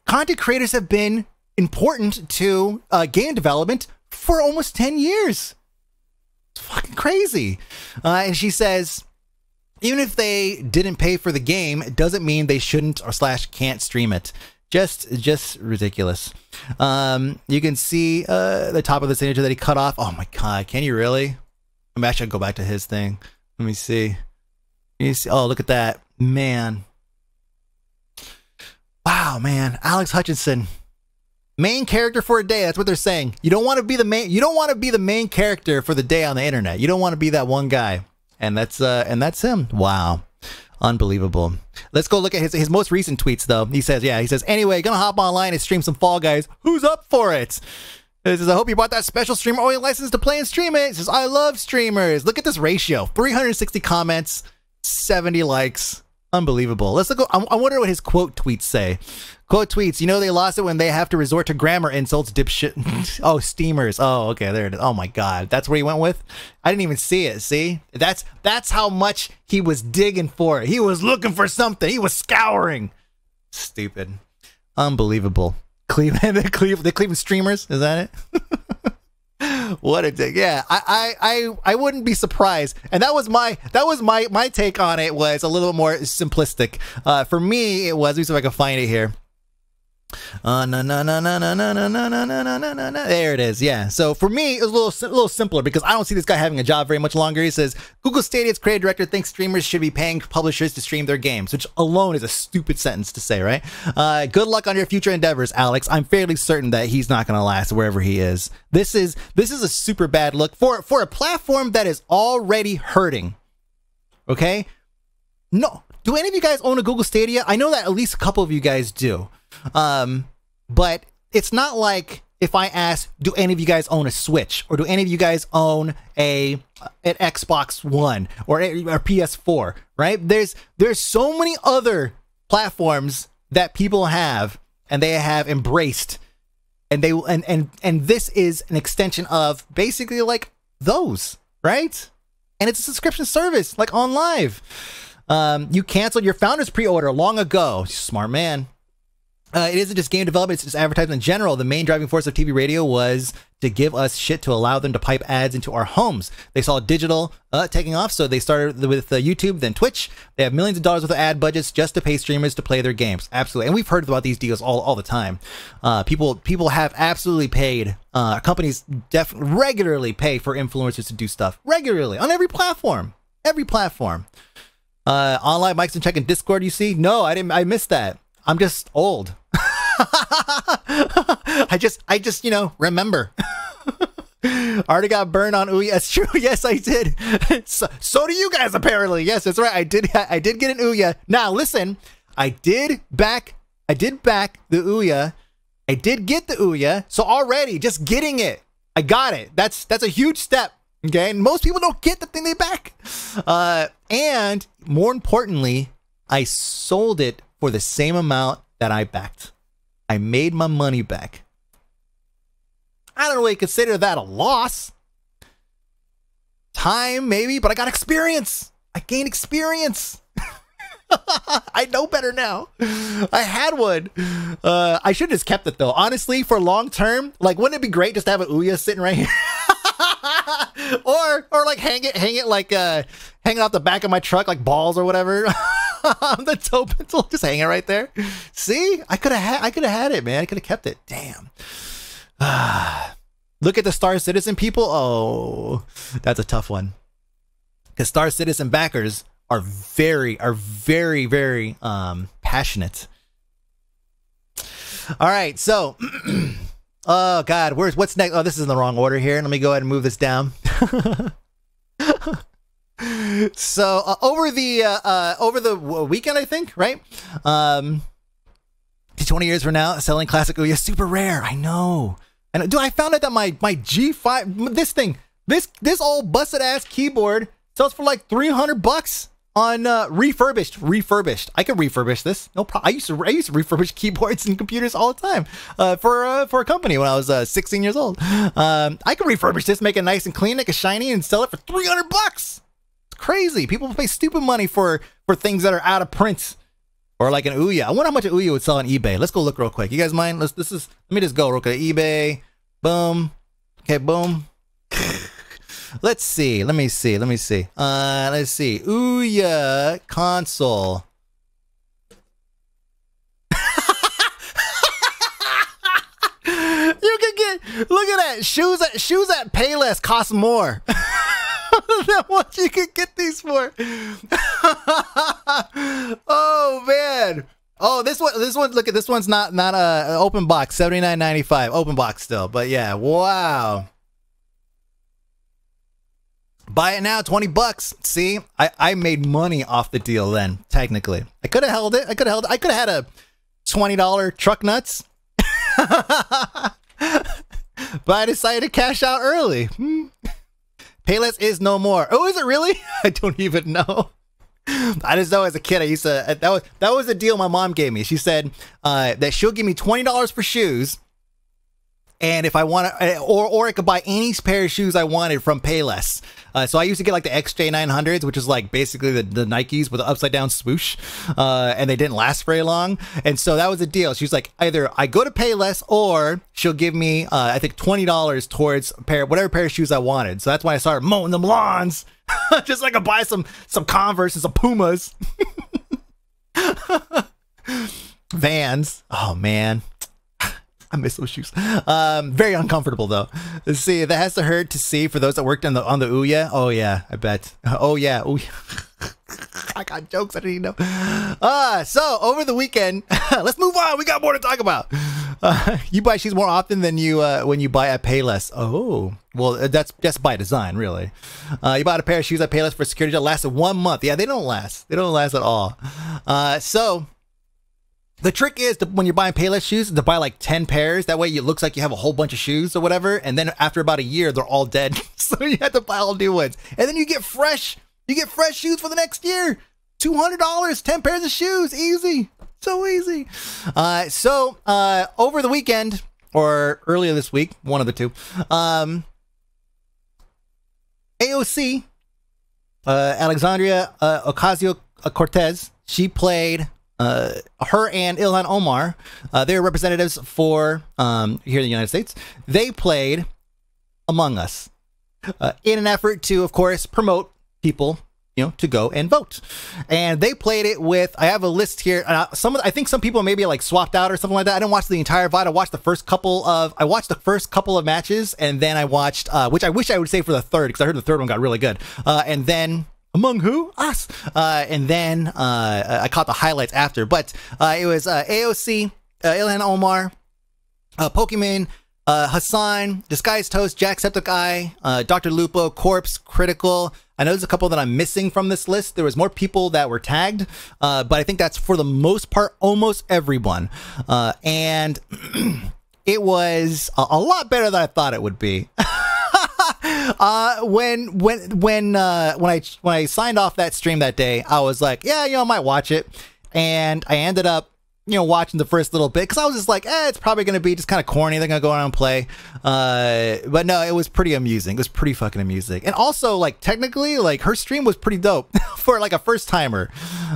Content creators have been important to uh, game development for almost ten years. It's fucking crazy. Uh, and she says, even if they didn't pay for the game, it doesn't mean they shouldn't or slash can't stream it. Just, just ridiculous. Um, you can see uh, the top of the signature that he cut off. Oh my God, can you really? I'm actually gonna go back to his thing. Let me see. You see? Oh, look at that, man. Wow, man, Alex Hutchinson, main character for a day. That's what they're saying. You don't want to be the main. You don't want to be the main character for the day on the internet. You don't want to be that one guy. And that's uh, and that's him. Wow, unbelievable. Let's go look at his his most recent tweets though. He says, yeah, he says, anyway, gonna hop online and stream some Fall Guys. Who's up for it? He says, I hope you bought that special streamer only license to play and stream it. He says, I love streamers. Look at this ratio: three hundred sixty comments, seventy likes. Unbelievable. Let's look. I wonder what his quote tweets say. Quote tweets. You know they lost it when they have to resort to grammar insults, dipshit. Oh, steamers. Oh, okay. There it is. Oh my God. That's where he went with. I didn't even see it. See, that's that's how much he was digging for it. He was looking for something. He was scouring. Stupid. Unbelievable. Cleveland. The Cleveland, the Cleveland streamers. Is that it? What a dick. Yeah, I, I I I wouldn't be surprised. And that was my that was my my take on it. Was a little more simplistic. Uh, for me, it was. Let me see if I can find it here. Uh, na na na na na na na na na na na na. There it is. Yeah. So for me, it was a little a little simpler because I don't see this guy having a job very much longer. He says Google Stadia's creative director thinks streamers should be paying publishers to stream their games, which alone is a stupid sentence to say, right? Uh, good luck on your future endeavors, Alex. I'm fairly certain that he's not going to last wherever he is. This is this is a super bad look for for a platform that is already hurting. Okay. No. Do any of you guys own a Google Stadia? I know that at least a couple of you guys do. Um, but it's not like if I ask, do any of you guys own a Switch, or do any of you guys own a an Xbox One or a or P S four, right? There's there's so many other platforms that people have and they have embraced, and they and and and this is an extension of basically like those, right? And it's a subscription service like on live. Um, you canceled your founder's pre-order long ago, smart man. Uh, it isn't just game development, it's just advertising in general. The main driving force of T V radio was to give us shit to allow them to pipe ads into our homes. They saw digital uh, taking off, so they started with uh, YouTube, then Twitch. They have millions of dollars worth of ad budgets just to pay streamers to play their games. Absolutely. And we've heard about these deals all, all the time. Uh, people people have absolutely paid. Uh, companies def regularly pay for influencers to do stuff. Regularly. On every platform. Every platform. Uh, online mics and checking Discord, you see? No, I didn't. I missed that. I'm just old. I just, I just, you know, remember. Already got burned on Ouya. That's true. Yes, I did. So, so do you guys, apparently. Yes, that's right. I did. I, I did get an Ouya. Now, listen, I did back, I did back the Ouya. I did get the Ouya. So already just getting it, I got it. That's, that's a huge step. Okay. And most people don't get the thing they back. Uh, and more importantly, I sold it for the same amount that I backed. I made my money back. I don't really consider that a loss. Time, maybe, but I got experience. I gained experience. I know better now. I had one. Uh, I should have just kept it, though. Honestly, for long term, like, wouldn't it be great just to have an Ouya sitting right here? or, or like, hang it, hang it, like, uh, hanging off the back of my truck, like balls or whatever. The toe pencil, just hang it right there. See, I could have had, I could have had it, man. I could have kept it. Damn. Ah, look at the Star Citizen people. Oh, that's a tough one. Because Star Citizen backers are very, are very, very um, passionate. All right, so, oh God, where's what's next? Oh, this is in the wrong order here. Let me go ahead and move this down. So uh, over the uh, uh, over the weekend, I think, right? Um, twenty years from now, selling classic Ouya super rare. I know. And do I found out that my my G five, this thing, this this old busted ass keyboard sells for like three hundred bucks on uh, refurbished. Refurbished. I can refurbish this. No problem. I used to I used to refurbish keyboards and computers all the time uh, for uh, for a company when I was uh, sixteen years old. Um, I can refurbish this, make it nice and clean, make it shiny, and sell it for three hundred bucks. Crazy. People pay stupid money for for things that are out of print, or like an Ouya. I wonder how much an Ouya would sell on eBay. Let's go look real quick. You guys mind? Let's. This is. Let me just go real quick. eBay. Boom. Okay. Boom. Let's see. Let me see. Let me see. Uh. Let's see. Ouya console. You can get. Look at that. Shoes at shoes at Payless cost more. That much you could get these for. Oh man! Oh, this one, this one. Look at this one's not not a uh, open box, seventy-nine ninety-five, open box still. But yeah, wow. Buy it now, twenty bucks. See, I I made money off the deal then. Technically, I could have held it. I could have held it. I could have had a twenty dollar truck nuts. But I decided to cash out early. Hmm. Payless is no more. Oh, is it really? I don't even know. I just know as a kid, I used to, that was, that was the deal my mom gave me. She said uh, that she'll give me twenty dollars for shoes. And if I want to, or, or I could buy any pair of shoes I wanted from Payless. Uh, so I used to get like the X J nine hundreds, which is like basically the, the Nikes with the upside down swoosh. Uh, and they didn't last very long. And so that was the deal. She's like, either I go to Payless or she'll give me, uh, I think twenty dollars towards a pair, whatever pair of shoes I wanted. So that's why I started mowing them lawns. Just like I could buy some, some Converse and some Pumas. Vans. Oh man. I miss those shoes. Um, very uncomfortable though. Let's see, that has to hurt to see for those that worked on the on the Ouya. Oh yeah, I bet. Oh yeah, Ouya. I got jokes I didn't even know. Uh, so over the weekend, let's move on. We got more to talk about. Uh, you buy shoes more often than you uh, when you buy at Payless. Oh, well, that's just by design, really. Uh, you bought a pair of shoes at Payless for security that lasted one month. Yeah, they don't last. They don't last at all. Uh, so. The trick is to, when you're buying Payless shoes, to buy like ten pairs. That way it looks like you have a whole bunch of shoes or whatever. And then after about a year, they're all dead. So you have to buy all new ones. And then you get fresh. You get fresh shoes for the next year. two hundred dollars, ten pairs of shoes. Easy. So easy. Uh, so uh, over the weekend or earlier this week, one of the two, um, A O C, uh, Alexandria uh, Ocasio-Cortez, she played... Uh, her and Ilhan Omar, uh, they're representatives for um, here in the United States. They played Among Us uh, in an effort to, of course, promote people, you know, to go and vote. And they played it with. I have a list here. Uh, some of, I think some people maybe like swapped out or something like that. I didn't watch the entire VOD. I watched the first couple of. I watched the first couple of matches, and then I watched, uh, which I wish I would say for the third because I heard the third one got really good. Uh, and then. Among who? Us. Uh, and then uh, I caught the highlights after, but uh, it was uh, A O C, uh, Ilhan Omar, uh, Pokimane, uh, Hassan, Disguised Toast, Jacksepticeye, uh, Doctor Lupo, Corpse, Critical. I know there's a couple that I'm missing from this list. There was more people that were tagged, uh, but I think that's for the most part almost everyone. Uh, and it was a, a lot better than I thought it would be. Uh, when, when, when, uh, when I, when I signed off that stream that day, I was like, yeah, you know, I might watch it. And I ended up, you know, watching the first little bit. Cause I was just like, eh, it's probably going to be just kind of corny. They're going to go around and play. Uh, but no, it was pretty amusing. It was pretty fucking amusing. And also like technically, like her stream was pretty dope for like a first timer.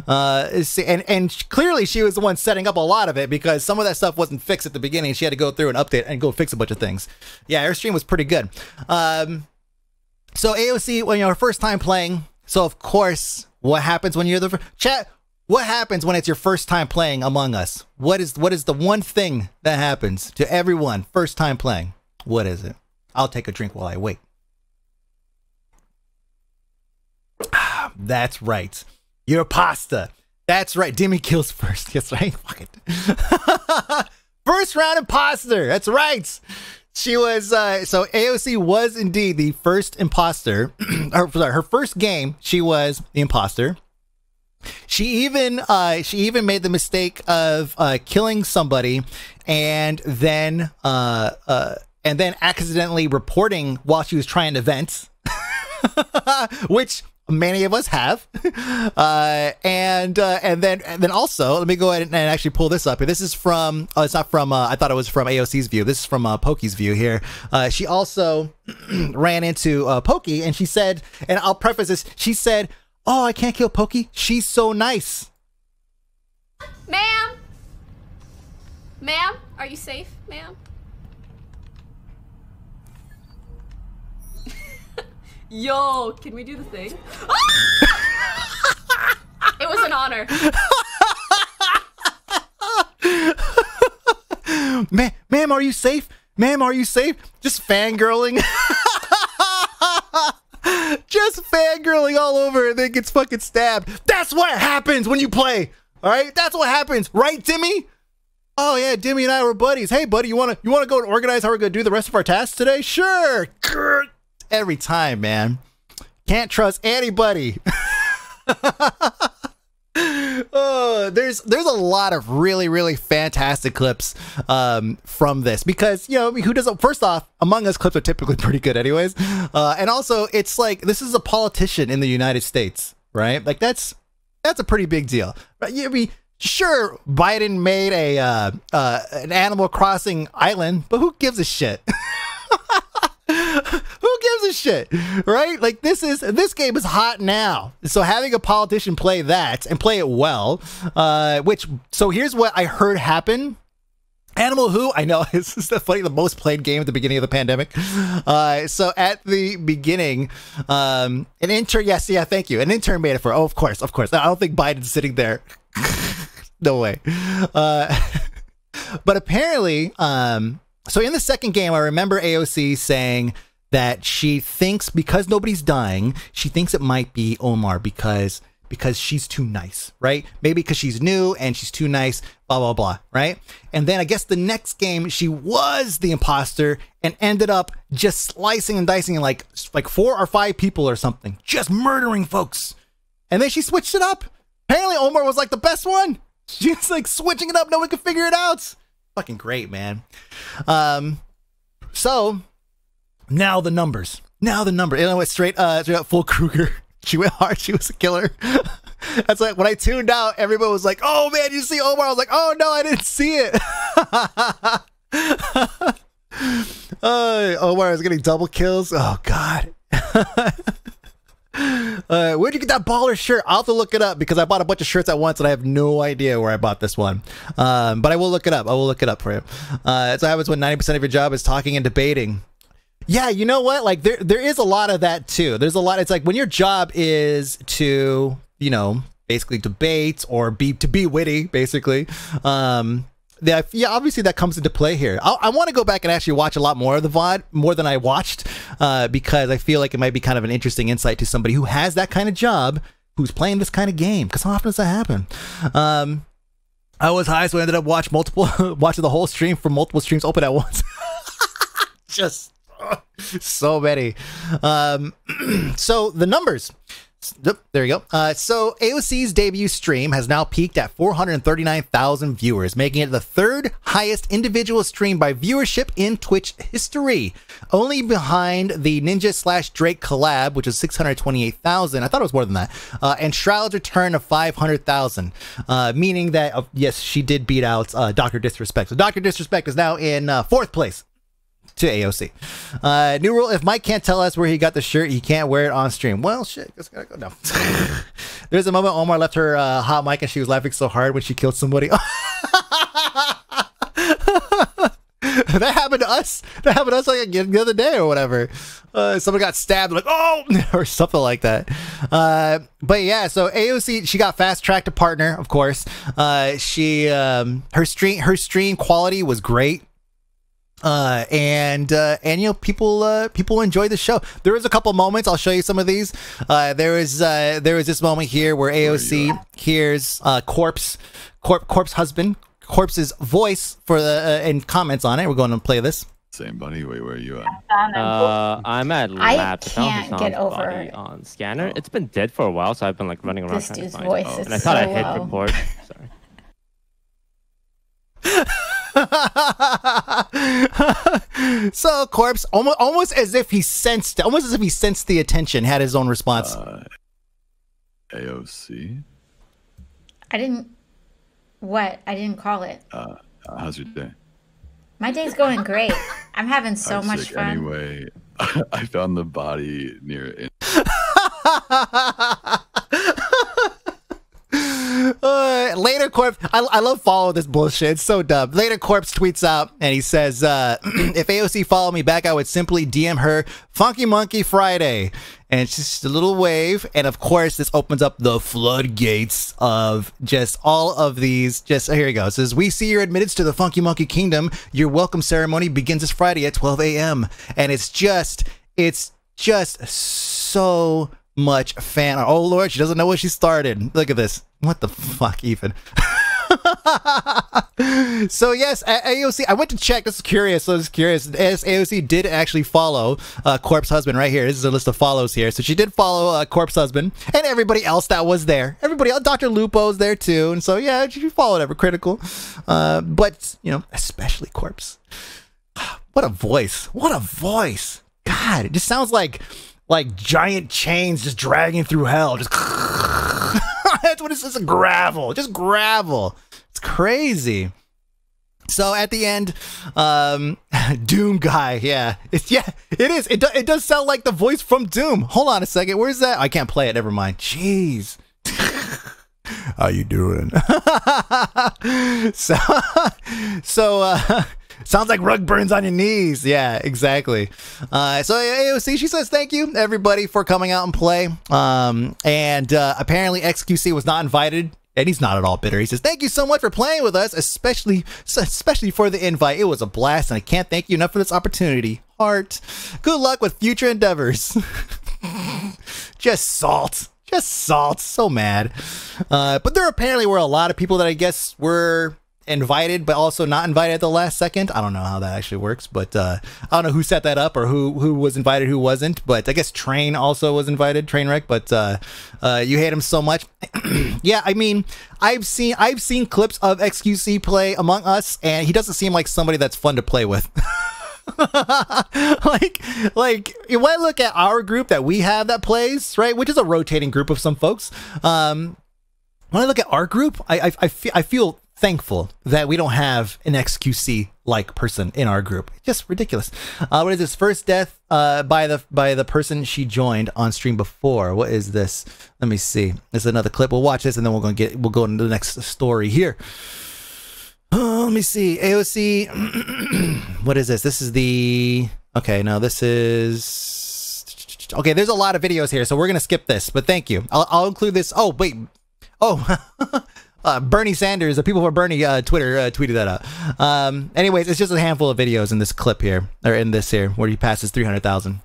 Uh, and, and clearly she was the one setting up a lot of it because some of that stuff wasn't fixed at the beginning. She had to go through and update and go fix a bunch of things. Yeah. Her stream was pretty good. Um, So A O C, when you're your first time playing, so of course, what happens when you're the first... Chat, what happens when it's your first time playing Among Us? What is what is the one thing that happens to everyone first time playing? What is it? I'll take a drink while I wait. That's right. Your pasta. That's right. Demi kills first. That's right. Fuck it. First round imposter. That's right. She was, uh, so A O C was indeed the first imposter. her, her first game, she was the imposter. She even, uh, she even made the mistake of, uh, killing somebody and then, uh, uh, and then accidentally reporting while she was trying to vent, which many of us have. Uh, and, uh, and then, and then also, let me go ahead and, and actually pull this up here. This is from, oh, it's not from, uh, I thought it was from A O C's view. This is from, uh, Pokey's view here. Uh, she also ran into, uh, Pokey and she said, and I'll preface this. She said, oh, I can't kill Pokey. She's so nice. Ma'am. Ma'am, are you safe, ma'am? Yo, can we do the thing? It was an honor. Ma ma'am, are you safe? Ma'am, are you safe? Just fangirling. Just fangirling all over and then gets fucking stabbed. That's what happens when you play. All right? That's what happens. Right, Timmy? Oh yeah, Timmy and I were buddies. Hey, buddy, you wanna you wanna go and organize how we're gonna do the rest of our tasks today? Sure. Every time, man. Can't trust anybody. Oh, there's there's a lot of really really fantastic clips um, from this because you know who doesn't. First off, Among Us clips are typically pretty good, anyways. Uh, and also, it's like this is a politician in the United States, right? Like that's That's a pretty big deal. But you mean, sure, Biden made a uh, uh, an Animal Crossing island, but who gives a shit? Who gives a shit, right? Like this is this game is hot now. So having a politician play that and play it well, uh, which so here's what I heard happen. Animal Who, I know, this is the funny, the most played game at the beginning of the pandemic. Uh, so at the beginning, um, an intern, yes, yeah, thank you. An intern made it for, oh, of course, of course. I don't think Biden's sitting there. No way. Uh, but apparently, um, so in the second game, I remember A O C saying that she thinks, because nobody's dying, she thinks it might be Omar because... because she's too nice, right? Maybe because she's new and she's too nice, blah, blah, blah, right? And then I guess the next game, she was the imposter and ended up just slicing and dicing like, like four or five people or something, just murdering folks. And then she switched it up. Apparently Omar was like the best one. She's like switching it up. No one could figure it out. Fucking great, man. Um, so now the numbers, now the number, and I went straight, uh, straight up full Krueger. She went hard. She was a killer. That's like when I tuned out, everyone was like, oh man, you see Omar? I was like, oh no, I didn't see it. uh, Omar was getting double kills. Oh God. uh, where'd you get that baller shirt? I'll have to look it up because I bought a bunch of shirts at once and I have no idea where I bought this one. Um, but I will look it up. I will look it up for you. Uh, that's what happens when ninety percent of your job is talking and debating. Yeah, you know what? Like there, there is a lot of that too. There's a lot. It's like when your job is to, you know, basically debate or be to be witty, basically. Um, that yeah, obviously that comes into play here. I'll, I want to go back and actually watch a lot more of the V O D, more than I watched, uh, because I feel like it might be kind of an interesting insight to somebody who has that kind of job, who's playing this kind of game. Because how often does that happen? Um, I was high, so I ended up watching multiple, watching the whole stream from multiple streams open at once. Just. So many. Um, so the numbers. There you go. Uh, so A O C's debut stream has now peaked at four hundred thirty-nine thousand viewers, making it the third highest individual stream by viewership in Twitch history, only behind the Ninja slash Drake collab, which is six hundred twenty-eight thousand. I thought it was more than that. Uh, and Shroud's return of five hundred thousand, uh, meaning that uh, yes, she did beat out uh, Doctor Disrespect. So Doctor Disrespect is now in uh, fourth place. To A O C. Uh, new rule, if Mike can't tell us where he got the shirt, he can't wear it on stream. Well, shit, that's gotta go. No. There's a moment Omar left her uh, hot mic and she was laughing so hard when she killed somebody. That happened to us. That happened to us like the other day or whatever. Uh, someone got stabbed, like, oh, or something like that. Uh, but yeah, so A O C, she got fast tracked to partner, of course. Uh, she, um, her stream, her stream quality was great. Uh, and, uh, and, you know, people, uh, people enjoy the show. There is a couple moments. I'll show you some of these. Uh, there is, uh, there is this moment here where A O C hears, uh, Corpse, Corp, Corpse Husband, Corpse's voice for the, uh, and comments on it. We're going to play this. Same buddy, wait, where are you at? Uh, I'm at laptop. I can't get over it. On scanner. It's been dead for a while, so I've been, like, running around this trying to find it. And I thought I hit report. Sorry. So Corpse, almost, almost as if he sensed, almost as if he sensed the attention, had his own response. Uh, A O C. I didn't. What? I didn't call it. Uh, how's your day? My day's going great. I'm having so I'm much sick. fun. Anyway, I found the body near it. Uh, later, Corpse. I, I love following this bullshit. It's so dumb. Later, Corpse tweets out and he says, uh, if A O C followed me back, I would simply D M her Funky Monkey Friday. And it's just a little wave. And of course, this opens up the floodgates of just all of these. Just here you go. It says, we see your admittance to the Funky Monkey Kingdom. Your welcome ceremony begins this Friday at twelve A M And it's just, it's just so much fan. Oh, Lord, she doesn't know what she started. Look at this. What the fuck, even? So, yes, A O C, I went to check. This is curious. So, this is curious. A O C did actually follow uh, Corpse Husband right here. This is a list of follows here. So, she did follow uh, Corpse Husband and everybody else that was there. Everybody else. Doctor Lupo's there, too. And so, yeah, she followed Evercritical. Uh, but, you know, especially Corpse. What a voice. What a voice. God, it just sounds like, like giant chains just dragging through hell. Just... That's what it's, it's gravel, just gravel. It's crazy. So at the end, um, Doom guy, yeah, it's yeah, it is. It do, it does sound like the voice from Doom. Hold on a second, where's that? I can't play it. Never mind. Jeez. How you doing? so, so uh, sounds like rug burns on your knees. Yeah, exactly. Uh, so A O C, she says thank you everybody for coming out and play. Um, and uh, apparently X Q C was not invited. And he's not at all bitter. He says, thank you so much for playing with us, especially especially for the invite. It was a blast, and I can't thank you enough for this opportunity. Heart. Good luck with future endeavors. Just salt. Just salt. So mad. Uh, but there apparently were a lot of people that I guess were invited, but also not invited at the last second. I don't know how that actually works, but uh, I don't know who set that up or who, who was invited, who wasn't. But I guess Train also was invited, Trainwreck, but uh, uh, you hate him so much. Yeah, I mean, I've seen I've seen clips of X Q C play Among Us, and he doesn't seem like somebody that's fun to play with. like, like when I look at our group that we have that plays, right, which is a rotating group of some folks. Um, when I look at our group, I I, I, fe I feel. thankful that we don't have an X Q C-like person in our group. Just ridiculous. Uh, what is this? First death uh, by the by the person she joined on stream before. What is this? Let me see. There's another clip. We'll watch this and then we're gonna get. We'll go into the next story here. Oh, let me see. A O C. What is this? This is the. Okay, no, this is. Okay, there's a lot of videos here, so we're gonna skip this. But thank you. I'll, I'll include this. Oh wait. Oh. Uh, Bernie Sanders, the people for Bernie uh, Twitter uh, tweeted that out. Um, anyways, it's just a handful of videos in this clip here, or in this here, where he passes three hundred thousand.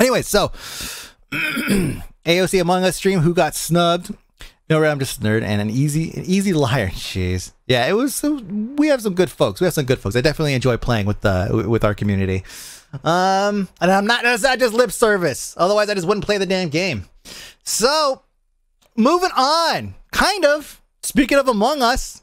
Anyways, so A O C Among Us stream, who got snubbed? No, I'm just a nerd and an easy, an easy liar. Jeez, yeah, it was. It was we have some good folks. We have some good folks. I definitely enjoy playing with the with our community. Um, and I'm not. That's not just lip service. Otherwise, I just wouldn't play the damn game. So, moving on, kind of. Speaking of Among Us,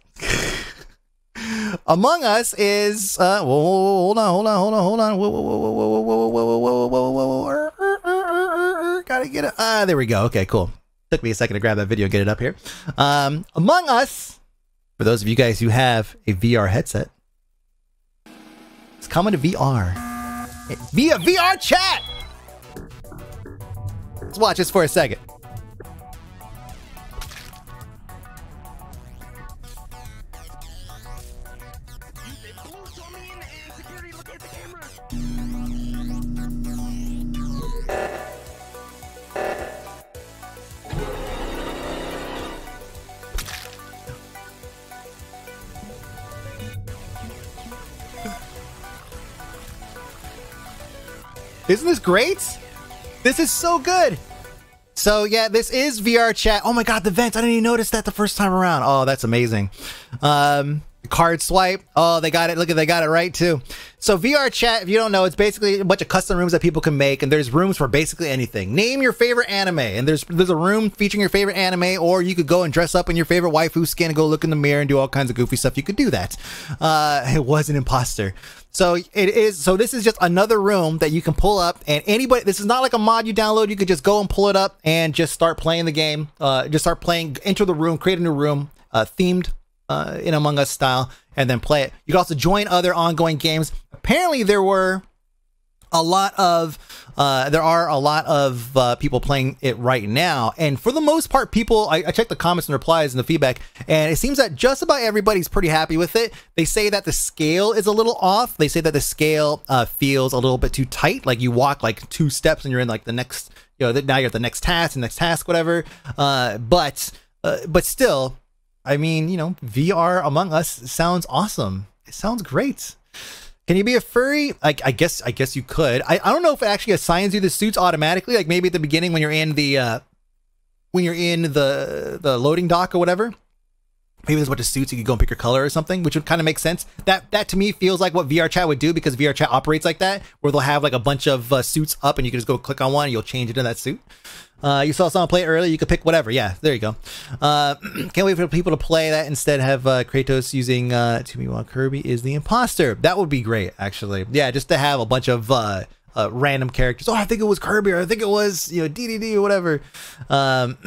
Among Us is uh, whoa, whoa, whoa, hold on, hold on, hold on, hold on, whoa, whoa, whoa, whoa, whoa, whoa, whoa, whoa, whoa, er, er, er, er, gotta get it. Ah, uh, there we go. Okay, cool. Took me a second to grab that video and get it up here. Um, Among Us, for those of you guys who have a V R headset, it's coming to V R it, via V R chat. Let's watch this for a second. Isn't this great? This is so good. So yeah, this is V R chat. Oh my god, the vents. I didn't even notice that the first time around. Oh, that's amazing. Um, card swipe. Oh, they got it. Look at, they got it right too. So V R chat, if you don't know, it's basically a bunch of custom rooms that people can make, and there's rooms for basically anything. Name your favorite anime, and there's there's a room featuring your favorite anime, or you could go and dress up in your favorite waifu skin and go look in the mirror and do all kinds of goofy stuff. You could do that. Uh, it was an imposter. So it is. So this is just another room that you can pull up, and anybody. This is not like a mod you download. You could just go and pull it up and just start playing the game. Uh, just start playing. Enter the room. Create a new room. Uh, themed uh, in Among Us style, and then play it. You can also join other ongoing games. Apparently, there were a lot of. Uh, there are a lot of uh, people playing it right now, and for the most part, people. I, I checked the comments and replies and the feedback, and it seems that just about everybody's pretty happy with it. They say that the scale is a little off. They say that the scale uh, feels a little bit too tight. Like you walk like two steps, and you're in like the next. You know, now you're at the next task, the next task, whatever. Uh, but uh, but still, I mean, you know, V R Among Us sounds awesome. It sounds great. Can you be a furry? I, I guess I guess you could. I, I don't know if it actually assigns you the suits automatically. Like maybe at the beginning when you're in the uh, when you're in the the loading dock or whatever. Maybe there's a bunch of suits you could go and pick your color or something, which would kind of make sense. That that to me feels like what V R Chat would do because V R Chat operates like that, where they'll have like a bunch of uh, suits up and you can just go click on one and you'll change it to that suit. Uh, you saw someone play earlier. You could pick whatever. Yeah, there you go. Uh, can't wait for people to play that. Instead, have uh, Kratos using uh, Tumi Wa Kirby is the imposter. That would be great, actually. Yeah, just to have a bunch of uh, uh, random characters. Oh, I think it was Kirby, or I think it was, you know, D D D or whatever. Um,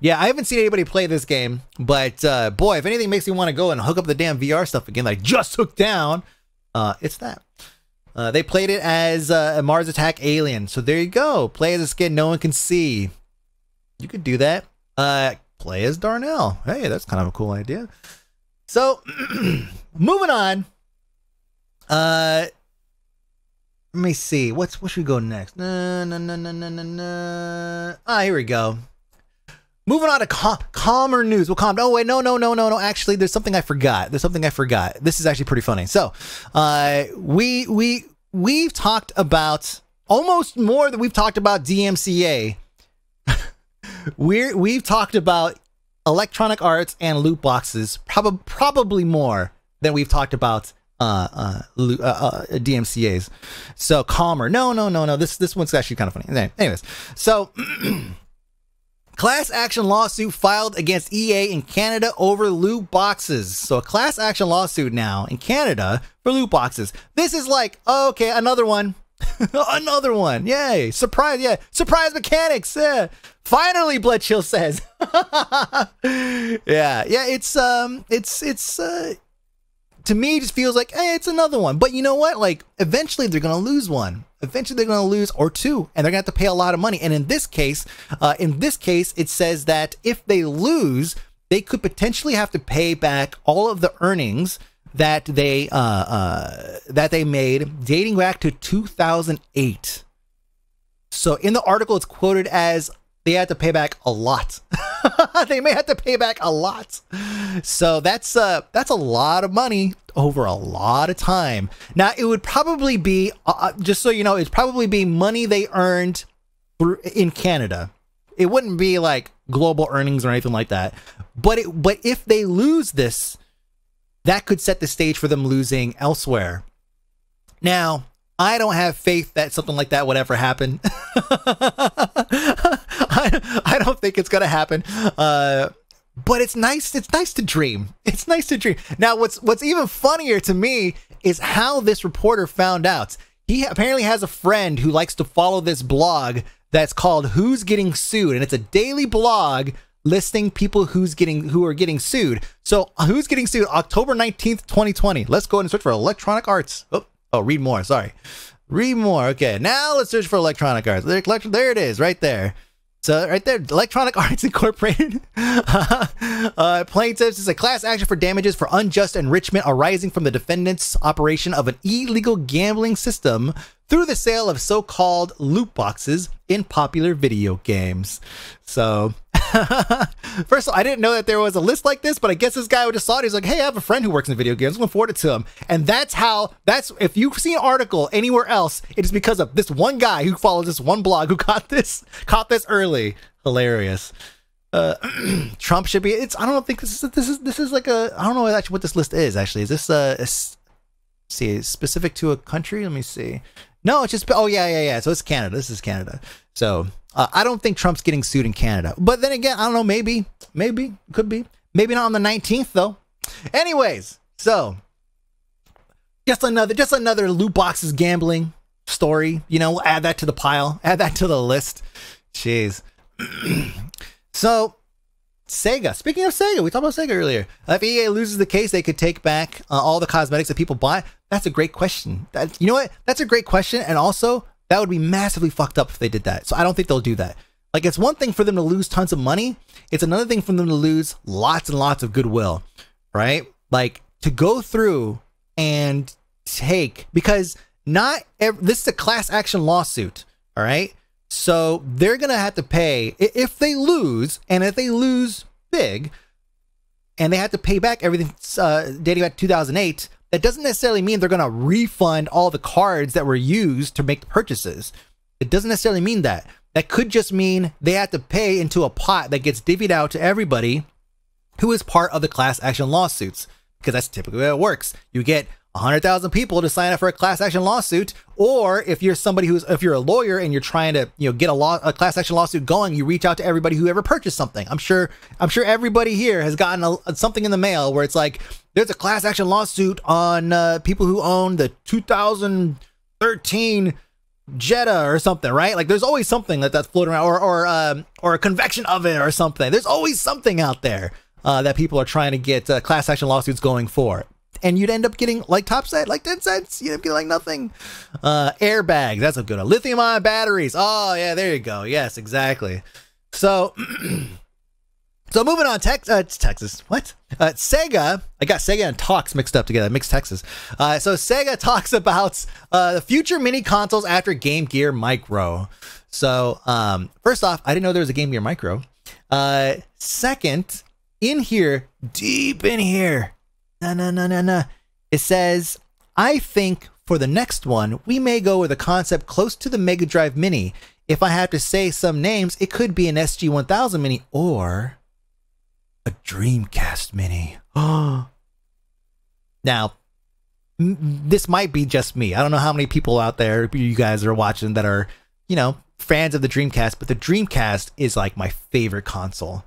yeah, I haven't seen anybody play this game, but uh, boy, if anything makes me want to go and hook up the damn V R stuff again, like just hooked down, uh, it's that. Uh, they played it as uh, a Mars Attack alien. So there you go. Play as a skin no one can see. You could do that. Uh, play as Darnell. Hey, that's kind of a cool idea. So moving on. Uh, let me see. What's what should we go next? No, no, no, no, no, no, no. Ah, here we go. Moving on to cal calmer news. Well, calm. Oh wait, no, no, no, no, no. Actually, there's something I forgot. There's something I forgot. This is actually pretty funny. So, uh, we we we've talked about almost more than we've talked about D M C A. We're we've talked about Electronic Arts and loot boxes, probably probably more than we've talked about uh, uh, uh, uh, D M C As. So calmer. No, no, no, no. This this one's actually kind of funny. Anyways, so. Class action lawsuit filed against E A in Canada over loot boxes. So a class action lawsuit now in Canada for loot boxes. This is like, oh, okay, another one. Another one. Yay. Surprise. Yeah. Surprise mechanics. Yeah. Finally, Bloodchill says. Yeah. Yeah. It's, um, it's, it's, uh, to me, it just feels like, hey, it's another one. But you know what? Like, eventually they're going to lose one. Eventually they're going to lose or two, and they're going to have to pay a lot of money. And in this case, uh, in this case, it says that if they lose, they could potentially have to pay back all of the earnings that they uh, uh, that they made dating back to two thousand eight. So in the article, it's quoted as they had to pay back a lot. They may have to pay back a lot. So that's uh, that's a lot of money over a lot of time. Now, it would probably be, uh, just so you know, it's probably be money they earned in Canada. It wouldn't be like global earnings or anything like that. But it, but if they lose this, that could set the stage for them losing elsewhere. Now, I don't have faith that something like that would ever happen. I, I don't think it's going to happen. Uh, but it's nice. It's nice to dream. It's nice to dream. Now, what's what's even funnier to me is how this reporter found out. He apparently has a friend who likes to follow this blog that's called Who's Getting Sued. And it's a daily blog listing people who's getting who are getting sued. So Who's Getting Sued, October nineteenth, twenty twenty. Let's go ahead and search for Electronic Arts. Oh. Oh, read more. Sorry. Read more. Okay. Now let's search for Electronic Arts. There, there it is right there. So right there, Electronic Arts Incorporated. uh, plaintiffs is a class action for damages for unjust enrichment arising from the defendant's operation of an illegal gambling system through the sale of so-called loot boxes in popular video games. So first of all, I didn't know that there was a list like this, but I guess this guy just saw it. He's like, hey, I have a friend who works in video games. I'm going to forward it to him. And that's how, that's, if you see an article anywhere else, it is because of this one guy who follows this one blog who caught this, caught this early. Hilarious. Uh, Trump should be, it's, I don't think this is, this is, this is like a, I don't know actually what this list is actually. Is this uh, a, see, is specific to a country? Let me see. No, it's just, oh yeah, yeah, yeah. So it's Canada. This is Canada. So uh, I don't think Trump's getting sued in Canada, but then again, I don't know. Maybe, maybe could be, maybe not on the nineteenth though. Anyways, so just another, just another loot boxes gambling story, you know, we'll add that to the pile, add that to the list. Jeez. So Sega, speaking of Sega, we talked about Sega earlier. If E A loses the case, they could take back uh, all the cosmetics that people buy. That's a great question. That, you know what? That's a great question. And also that would be massively fucked up if they did that. So I don't think they'll do that. Like, it's one thing for them to lose tons of money. It's another thing for them to lose lots and lots of goodwill, right? Like, to go through and take, because not every, this is a class action lawsuit. All right. So they're going to have to pay if they lose, and if they lose big, and they have to pay back everything uh, dating back to two thousand eight. That doesn't necessarily mean they're going to refund all the cards that were used to make the purchases. It doesn't necessarily mean that. That could just mean they have to pay into a pot that gets divvied out to everybody who is part of the class action lawsuits, because that's typically how it works. You get one hundred thousand people to sign up for a class action lawsuit, or if you're somebody who's, if you're a lawyer and you're trying to, you know, get a law, a class action lawsuit going, you reach out to everybody who ever purchased something. I'm sure, I'm sure everybody here has gotten a, something in the mail where it's like, there's a class action lawsuit on uh, people who own the two thousand thirteen Jetta or something, right? Like there's always something that that's floating around, or or um, or a convection oven or something. There's always something out there uh, that people are trying to get uh, class action lawsuits going for. And you'd end up getting like top set, like ten cents. You'd end up getting like nothing. Uh, airbags, that's a good one. Lithium ion batteries. Oh yeah, there you go. Yes, exactly. So, so moving on, Tex uh, Texas, what? Uh, Sega, I got Sega and Talks mixed up together, mixed Texas. Uh, so Sega talks about uh, the future mini consoles after Game Gear Micro. So um, first off, I didn't know there was a Game Gear Micro. Uh, second, in here, deep in here, No, no, no, no, no. It says, I think for the next one, we may go with a concept close to the Mega Drive Mini. If I have to say some names, it could be an S G one thousand Mini or a Dreamcast Mini. Oh. Now, this might be just me. I don't know how many people out there, you guys are watching that are, you know, fans of the Dreamcast, but the Dreamcast is like my favorite console.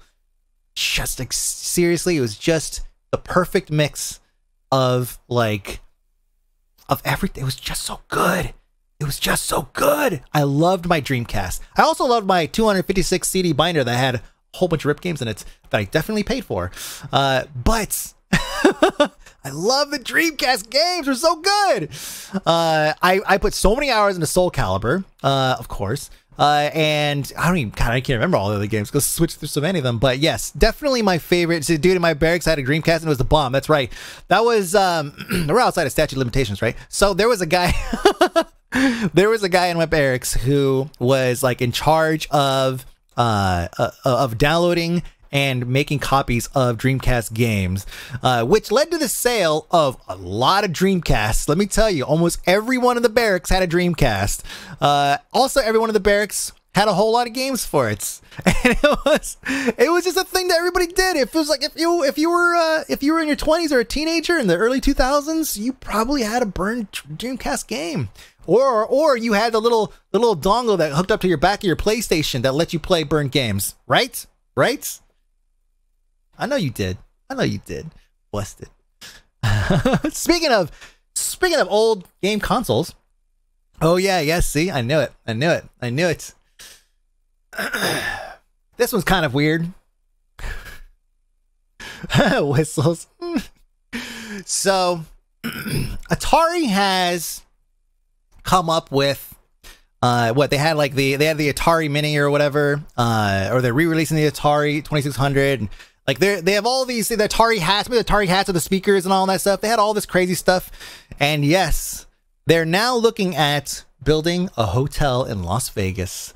Just like, seriously, it was just the perfect mix of like of everything. It was just so good. It was just so good. I loved my Dreamcast. I also loved my two hundred fifty-six C D binder that had a whole bunch of RIP games in it that I definitely paid for. Uh, but I love the Dreamcast games. They're so good. Uh, I I put so many hours into Soul Calibur, uh, of course. Uh, and I don't even, God, I can't remember all the other games because I switched through so many of them. But yes, definitely my favorite. So, dude, in my barracks, I had a Dreamcast and it was the bomb. That's right. That was, um, we're outside of statute of limitations, right? So there was a guy, there was a guy in my barracks who was like in charge of, uh, uh of downloading and making copies of Dreamcast games, uh, which led to the sale of a lot of Dreamcasts. Let me tell you, almost everyone in the barracks had a Dreamcast. Uh, also, everyone in the barracks had a whole lot of games for it, and it was it was just a thing that everybody did. It was like if you if you were uh, if you were in your twenties or a teenager in the early two thousands, you probably had a burned Dreamcast game. Or, or you had the little the little dongle that hooked up to your back of your PlayStation that let you play burned games, right? Right? I know you did. I know you did. Busted. Speaking of, speaking of old game consoles. Oh yeah, yes. See, I knew it. I knew it. I knew it. This one's kind of weird. Whistles. So, Atari has come up with uh, what they had like the they had the Atari Mini or whatever, uh, or they're re-releasing the Atari twenty-six hundred. And, like they they have all these the Atari hats, the Atari hats with the speakers and all that stuff. They had all this crazy stuff, and yes, they're now looking at building a hotel in Las Vegas.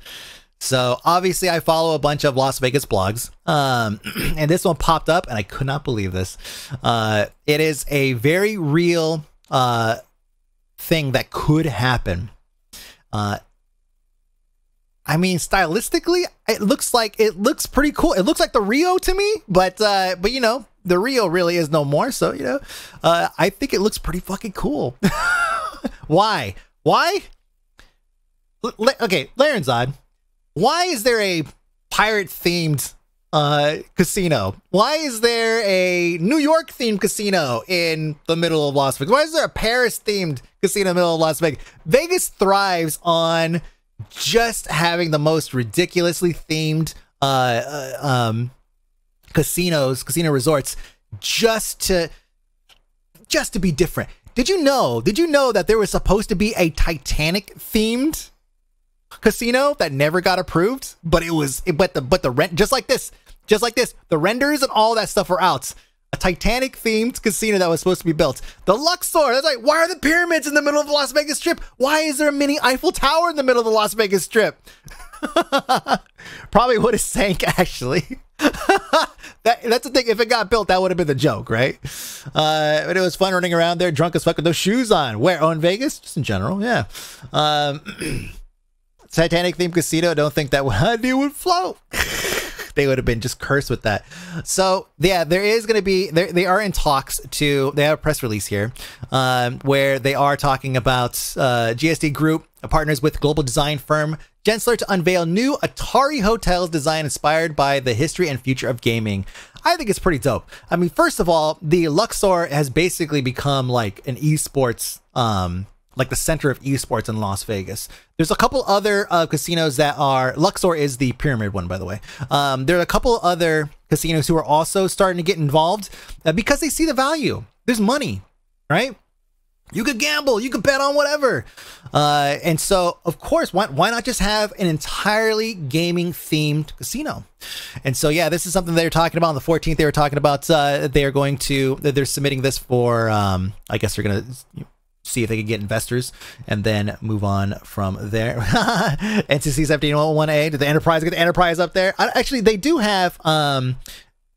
So obviously, I follow a bunch of Las Vegas blogs, um, and this one popped up, and I could not believe this. Uh, it is a very real uh, thing that could happen. Uh, I mean, stylistically, it looks like it looks pretty cool. It looks like the Rio to me, but uh, but you know, the Rio really is no more. So you know, uh, I think it looks pretty fucking cool. Why? Why? L okay, Larenzad. Why is there a pirate themed uh, casino? Why is there a New York themed casino in the middle of Las Vegas? Why is there a Paris themed casino in the middle of Las Vegas? Vegas thrives on just having the most ridiculously themed uh, uh, um, casinos, casino resorts, just to just to be different. Did you know? Did you know that there was supposed to be a Titanic themed casino that never got approved? But it was, it, but the but the rent just like this, just like this, the renders and all that stuff were out. A Titanic themed casino that was supposed to be built. The Luxor. That's like, why are the pyramids in the middle of the Las Vegas Strip? Why is there a mini Eiffel Tower in the middle of the Las Vegas Strip? Probably would have sank, actually. that, that's the thing. If it got built, that would have been the joke, right? Uh, but it was fun running around there, drunk as fuck with no shoes on. Where? Oh, in Vegas? Just in general, yeah. Um, Titanic themed casino. Don't think that idea would float. They would have been just cursed with that. So yeah, there is going to be, they are in talks to, they have a press release here um, where they are talking about uh, G S D Group partners with global design firm Gensler to unveil new Atari hotels design inspired by the history and future of gaming. I think it's pretty dope. I mean, first of all, the Luxor has basically become like an esports um, like the center of esports in Las Vegas. There's a couple other uh, casinos that are, Luxor is the pyramid one, by the way. Um, there are a couple other casinos who are also starting to get involved uh, because they see the value. There's money, right? You could gamble, you could bet on whatever. Uh, and so, of course, why, why not just have an entirely gaming-themed casino? And so, yeah, this is something they're talking about. On the fourteenth, they were talking about uh, they're going to, they're submitting this for, um, I guess they're going to you know, see if they can get investors and then move on from there. N C C seventeen oh one A, did the Enterprise get the Enterprise up there? I, actually, they do have, um,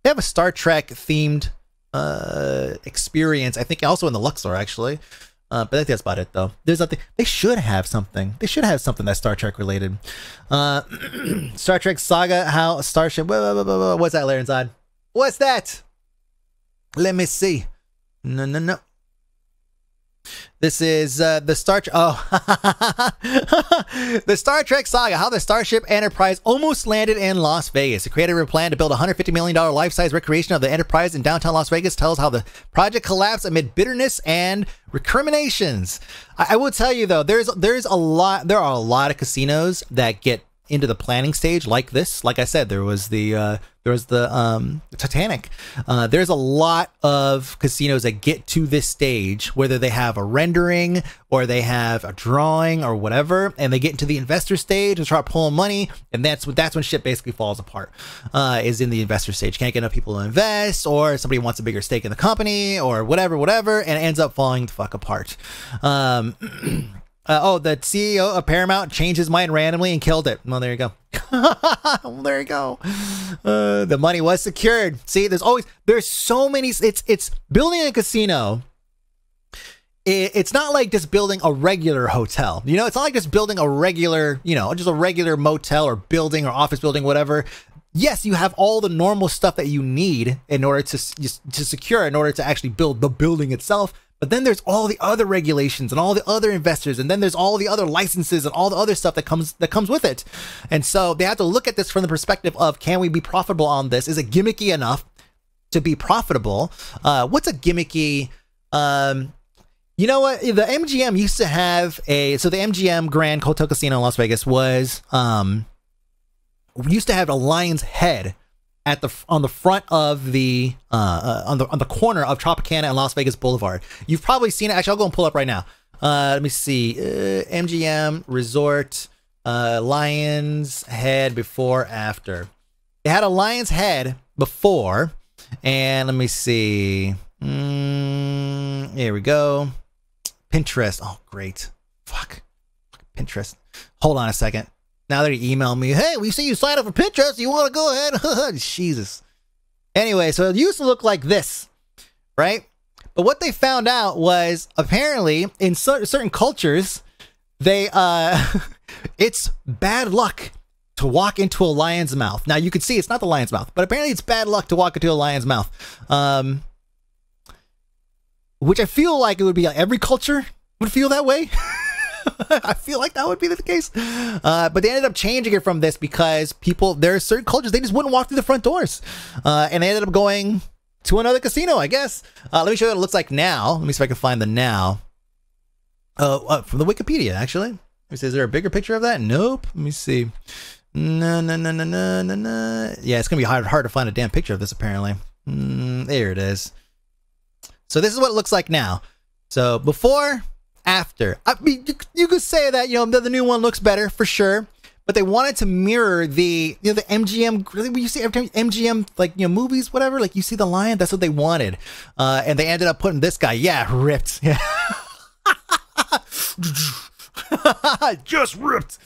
they have a Star Trek-themed uh experience, I think, also in the Luxor, actually, uh but I think that's about it. Though there's nothing. They should have something they should have something that's Star Trek related. uh Star Trek Saga, how Starship, whoa, whoa, whoa, whoa. What's that, Larenzon? What's that? Let me see. No, no, no, this is uh the Star Trek. Oh, the Star Trek Saga, how the Starship Enterprise almost landed in Las Vegas. The creator of a plan to build a one hundred fifty million dollar life-size recreation of the Enterprise in downtown Las Vegas tells how the project collapsed amid bitterness and recriminations. I, I will tell you, though, there's there's a lot there are a lot of casinos that get into the planning stage like this. Like I said, there was the uh there was the um Titanic. Uh there's a lot of casinos that get to this stage, whether they have a rendering or they have a drawing or whatever, and they get into the investor stage and start pulling money, and that's what that's when shit basically falls apart. Uh is in the investor stage. Can't get enough people to invest, or somebody wants a bigger stake in the company, or whatever, whatever, and it ends up falling the fuck apart. Um Uh, oh, the C E O of Paramount changed his mind randomly and killed it. Well, there you go. Well, there you go. Uh, the money was secured. See, there's always, there's so many, it's, it's building a casino. It, it's not like just building a regular hotel. You know, it's not like just building a regular, you know, just a regular motel or building or office building, whatever. Yes, you have all the normal stuff that you need in order to, to secure, in order to actually build the building itself. But then there's all the other regulations and all the other investors, and then there's all the other licenses and all the other stuff that comes that comes with it. And so they have to look at this from the perspective of, can we be profitable on this? Is it gimmicky enough to be profitable? Uh, what's a gimmicky? Um, you know what? The M G M used to have a so the M G M Grand Hotel Casino in Las Vegas was um, used to have a lion's head at the on the front of the uh, uh on the on the corner of Tropicana and Las Vegas Boulevard. You've probably seen it. Actually, I'll go and pull up right now. Uh let me see. uh, M G M Resort, uh lion's head before, after. It had a lion's head before, and let me see. Mm, here we go. Pinterest. Oh, great. Fuck, Pinterest. Hold on a second. Now they email me, hey, we see you sign up for Pinterest. You want to go ahead? Jesus. Anyway, so it used to look like this, right? But what they found out was, apparently in certain cultures, they uh, it's bad luck to walk into a lion's mouth. Now you can see it's not the lion's mouth, but apparently it's bad luck to walk into a lion's mouth. Um, which I feel like it would be like every culture would feel that way. I feel like that would be the case, uh, but they ended up changing it from this because people, there are certain cultures, they just wouldn't walk through the front doors, uh, and they ended up going to another casino, I guess. Uh, let me show you what it looks like now. Let me see if I can find the now. Uh, uh, from the Wikipedia, actually. Let me see, is there a bigger picture of that? Nope. Let me see. No, no, no, no, no, no, no. Yeah, it's gonna be hard, hard to find a damn picture of this, apparently. Mm, there it is. So this is what it looks like now. So before, after. I mean, you, you could say that, you know, the, the new one looks better for sure, but they wanted to mirror the, you know, the M G M, really, when you see every time M G M, like, you know, movies, whatever, like you see the lion, that's what they wanted. Uh, and they ended up putting this guy, yeah, ripped. Yeah. Just ripped.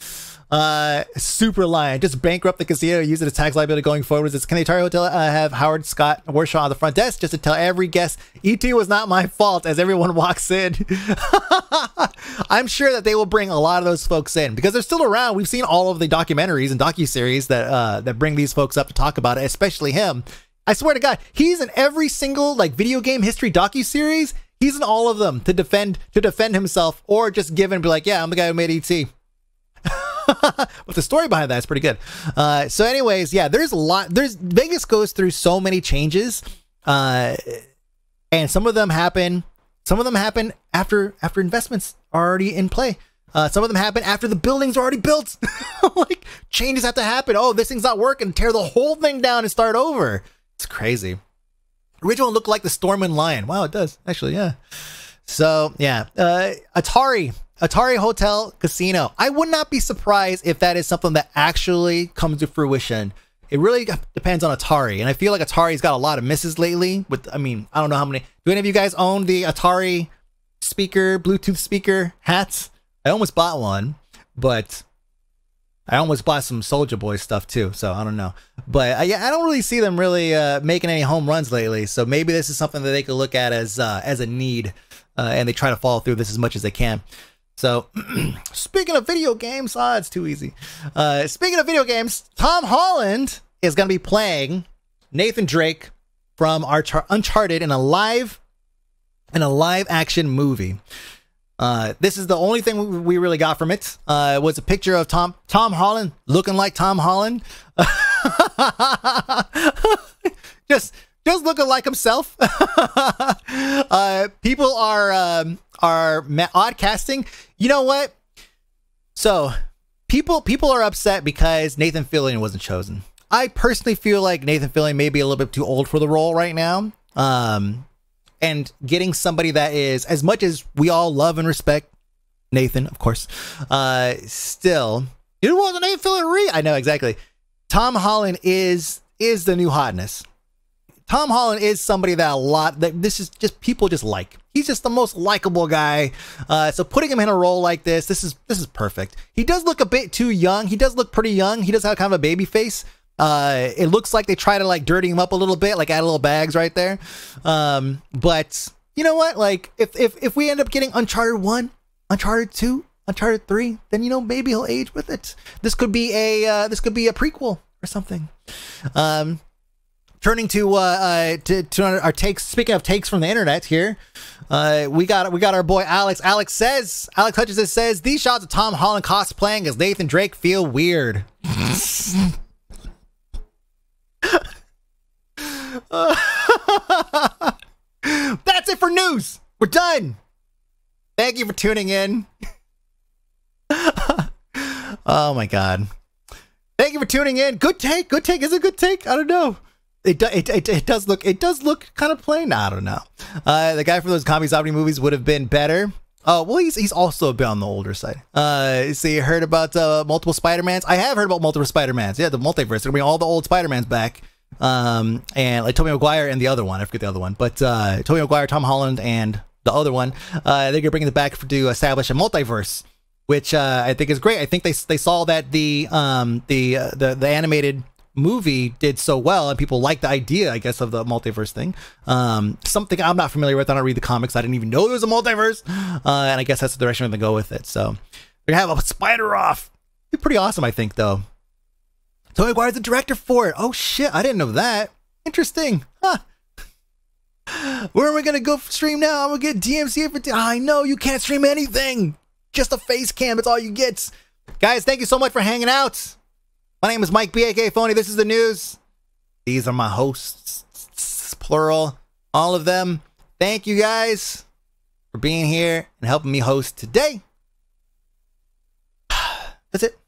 Uh, super lion, just bankrupt the casino, use it as tax liability going forward. Is this, can the Atari Hotel uh, have Howard Scott Warshaw on the front desk just to tell every guest, E T was not my fault, as everyone walks in? I'm sure that they will bring a lot of those folks in because they're still around. We've seen all of the documentaries and docuseries that uh, that bring these folks up to talk about it, especially him. I swear to God, he's in every single like video game history docuseries. He's in all of them to defend to defend himself, or just give and be like, yeah, I'm the guy who made E T. But the story behind that is pretty good. Uh, so anyways, yeah, there's a lot. There's Vegas goes through so many changes, uh, and some of them happen Some of them happen after after investments are already in play. Uh, some of them happen after the buildings are already built. Like, changes have to happen. Oh, this thing's not working. Tear the whole thing down and start over. It's crazy. Original looked like the Storm and Lion. Wow, it does. Actually, yeah. So, yeah. Uh, Atari. Atari Hotel Casino. I would not be surprised if that is something that actually comes to fruition. It really depends on Atari. And I feel like Atari's got a lot of misses lately. With, I mean, I don't know how many. Do any of you guys own the Atari speaker, Bluetooth speaker hats? I almost bought one, but I almost bought some Soulja Boy stuff too, so I don't know. But I, I don't really see them really uh, making any home runs lately, so maybe this is something that they could look at as uh, as a need, uh, and they try to follow through this as much as they can. So, speaking of video games, ah, it's too easy. Uh, speaking of video games, Tom Holland is going to be playing Nathan Drake from our Uncharted in a live in a live action movie. Uh, this is the only thing we really got from it. Uh, was a picture of Tom Tom Holland looking like Tom Holland, just just looking like himself. uh, people are um, are oddcasting. You know what? So people people are upset because Nathan Fillion wasn't chosen. I personally feel like Nathan Fillion may be a little bit too old for the role right now. Um. And getting somebody that is, as much as we all love and respect Nathan, of course, uh, still, it wasn't Nathan Fillion. I know, exactly. Tom Holland is is the new hotness. Tom Holland is somebody that a lot that this is just people just like. He's just the most likable guy. Uh, so putting him in a role like this, this is this is perfect. He does look a bit too young. He does look pretty young. He does have kind of a baby face. Uh, it looks like they try to like dirty him up a little bit, like add little bags right there. Um, but you know what? Like if, if, if we end up getting Uncharted one, Uncharted two, Uncharted three, then, you know, maybe he'll age with it. This could be a, uh, this could be a prequel or something. Um, turning to, uh, uh to, to our takes, speaking of takes from the internet here, uh, we got, we got our boy Alex. Alex says, Alex Hutchinson says, these shots of Tom Holland cosplaying as Nathan Drake feel weird. That's it for news. We're done. Thank you for tuning in. Oh my god. Thank you for tuning in. Good take. Good take. Is it a good take? I don't know. It, do, it, it it does look it does look kind of plain. I don't know. Uh, the guy from those comedy zombie movies would have been better. Oh, uh, well, he's he's also a bit on the older side. Uh, so you heard about uh, multiple Spider-Mans? I have heard about multiple Spider-Mans. Yeah, the multiverse. They're gonna bring all the old Spider-Mans back. Um, and like Tobey Maguire and the other one, I forget the other one, but uh, Tobey Maguire, Tom Holland, and the other one, uh, they're gonna bring it back for, to establish a multiverse, which uh, I think is great. I think they they saw that the um the uh, the the animated movie did so well, and people liked the idea, I guess, of the multiverse thing. Um, something I'm not familiar with. I don't read the comics. I didn't even know there was a multiverse, uh, and I guess that's the direction we're gonna go with it. So we're gonna have a spider off. It'd be pretty awesome, I think, though. Tony Maguire's the director for it. Oh shit, I didn't know that. Interesting. Huh. Where am I gonna go stream now? I'm gonna get D M C for oh, I know, you can't stream anything. Just a face cam, it's all you get. Guys, thank you so much for hanging out. My name is Mike B A K Phony. This is the news. These are my hosts. Plural. All of them. Thank you guys for being here and helping me host today. That's it.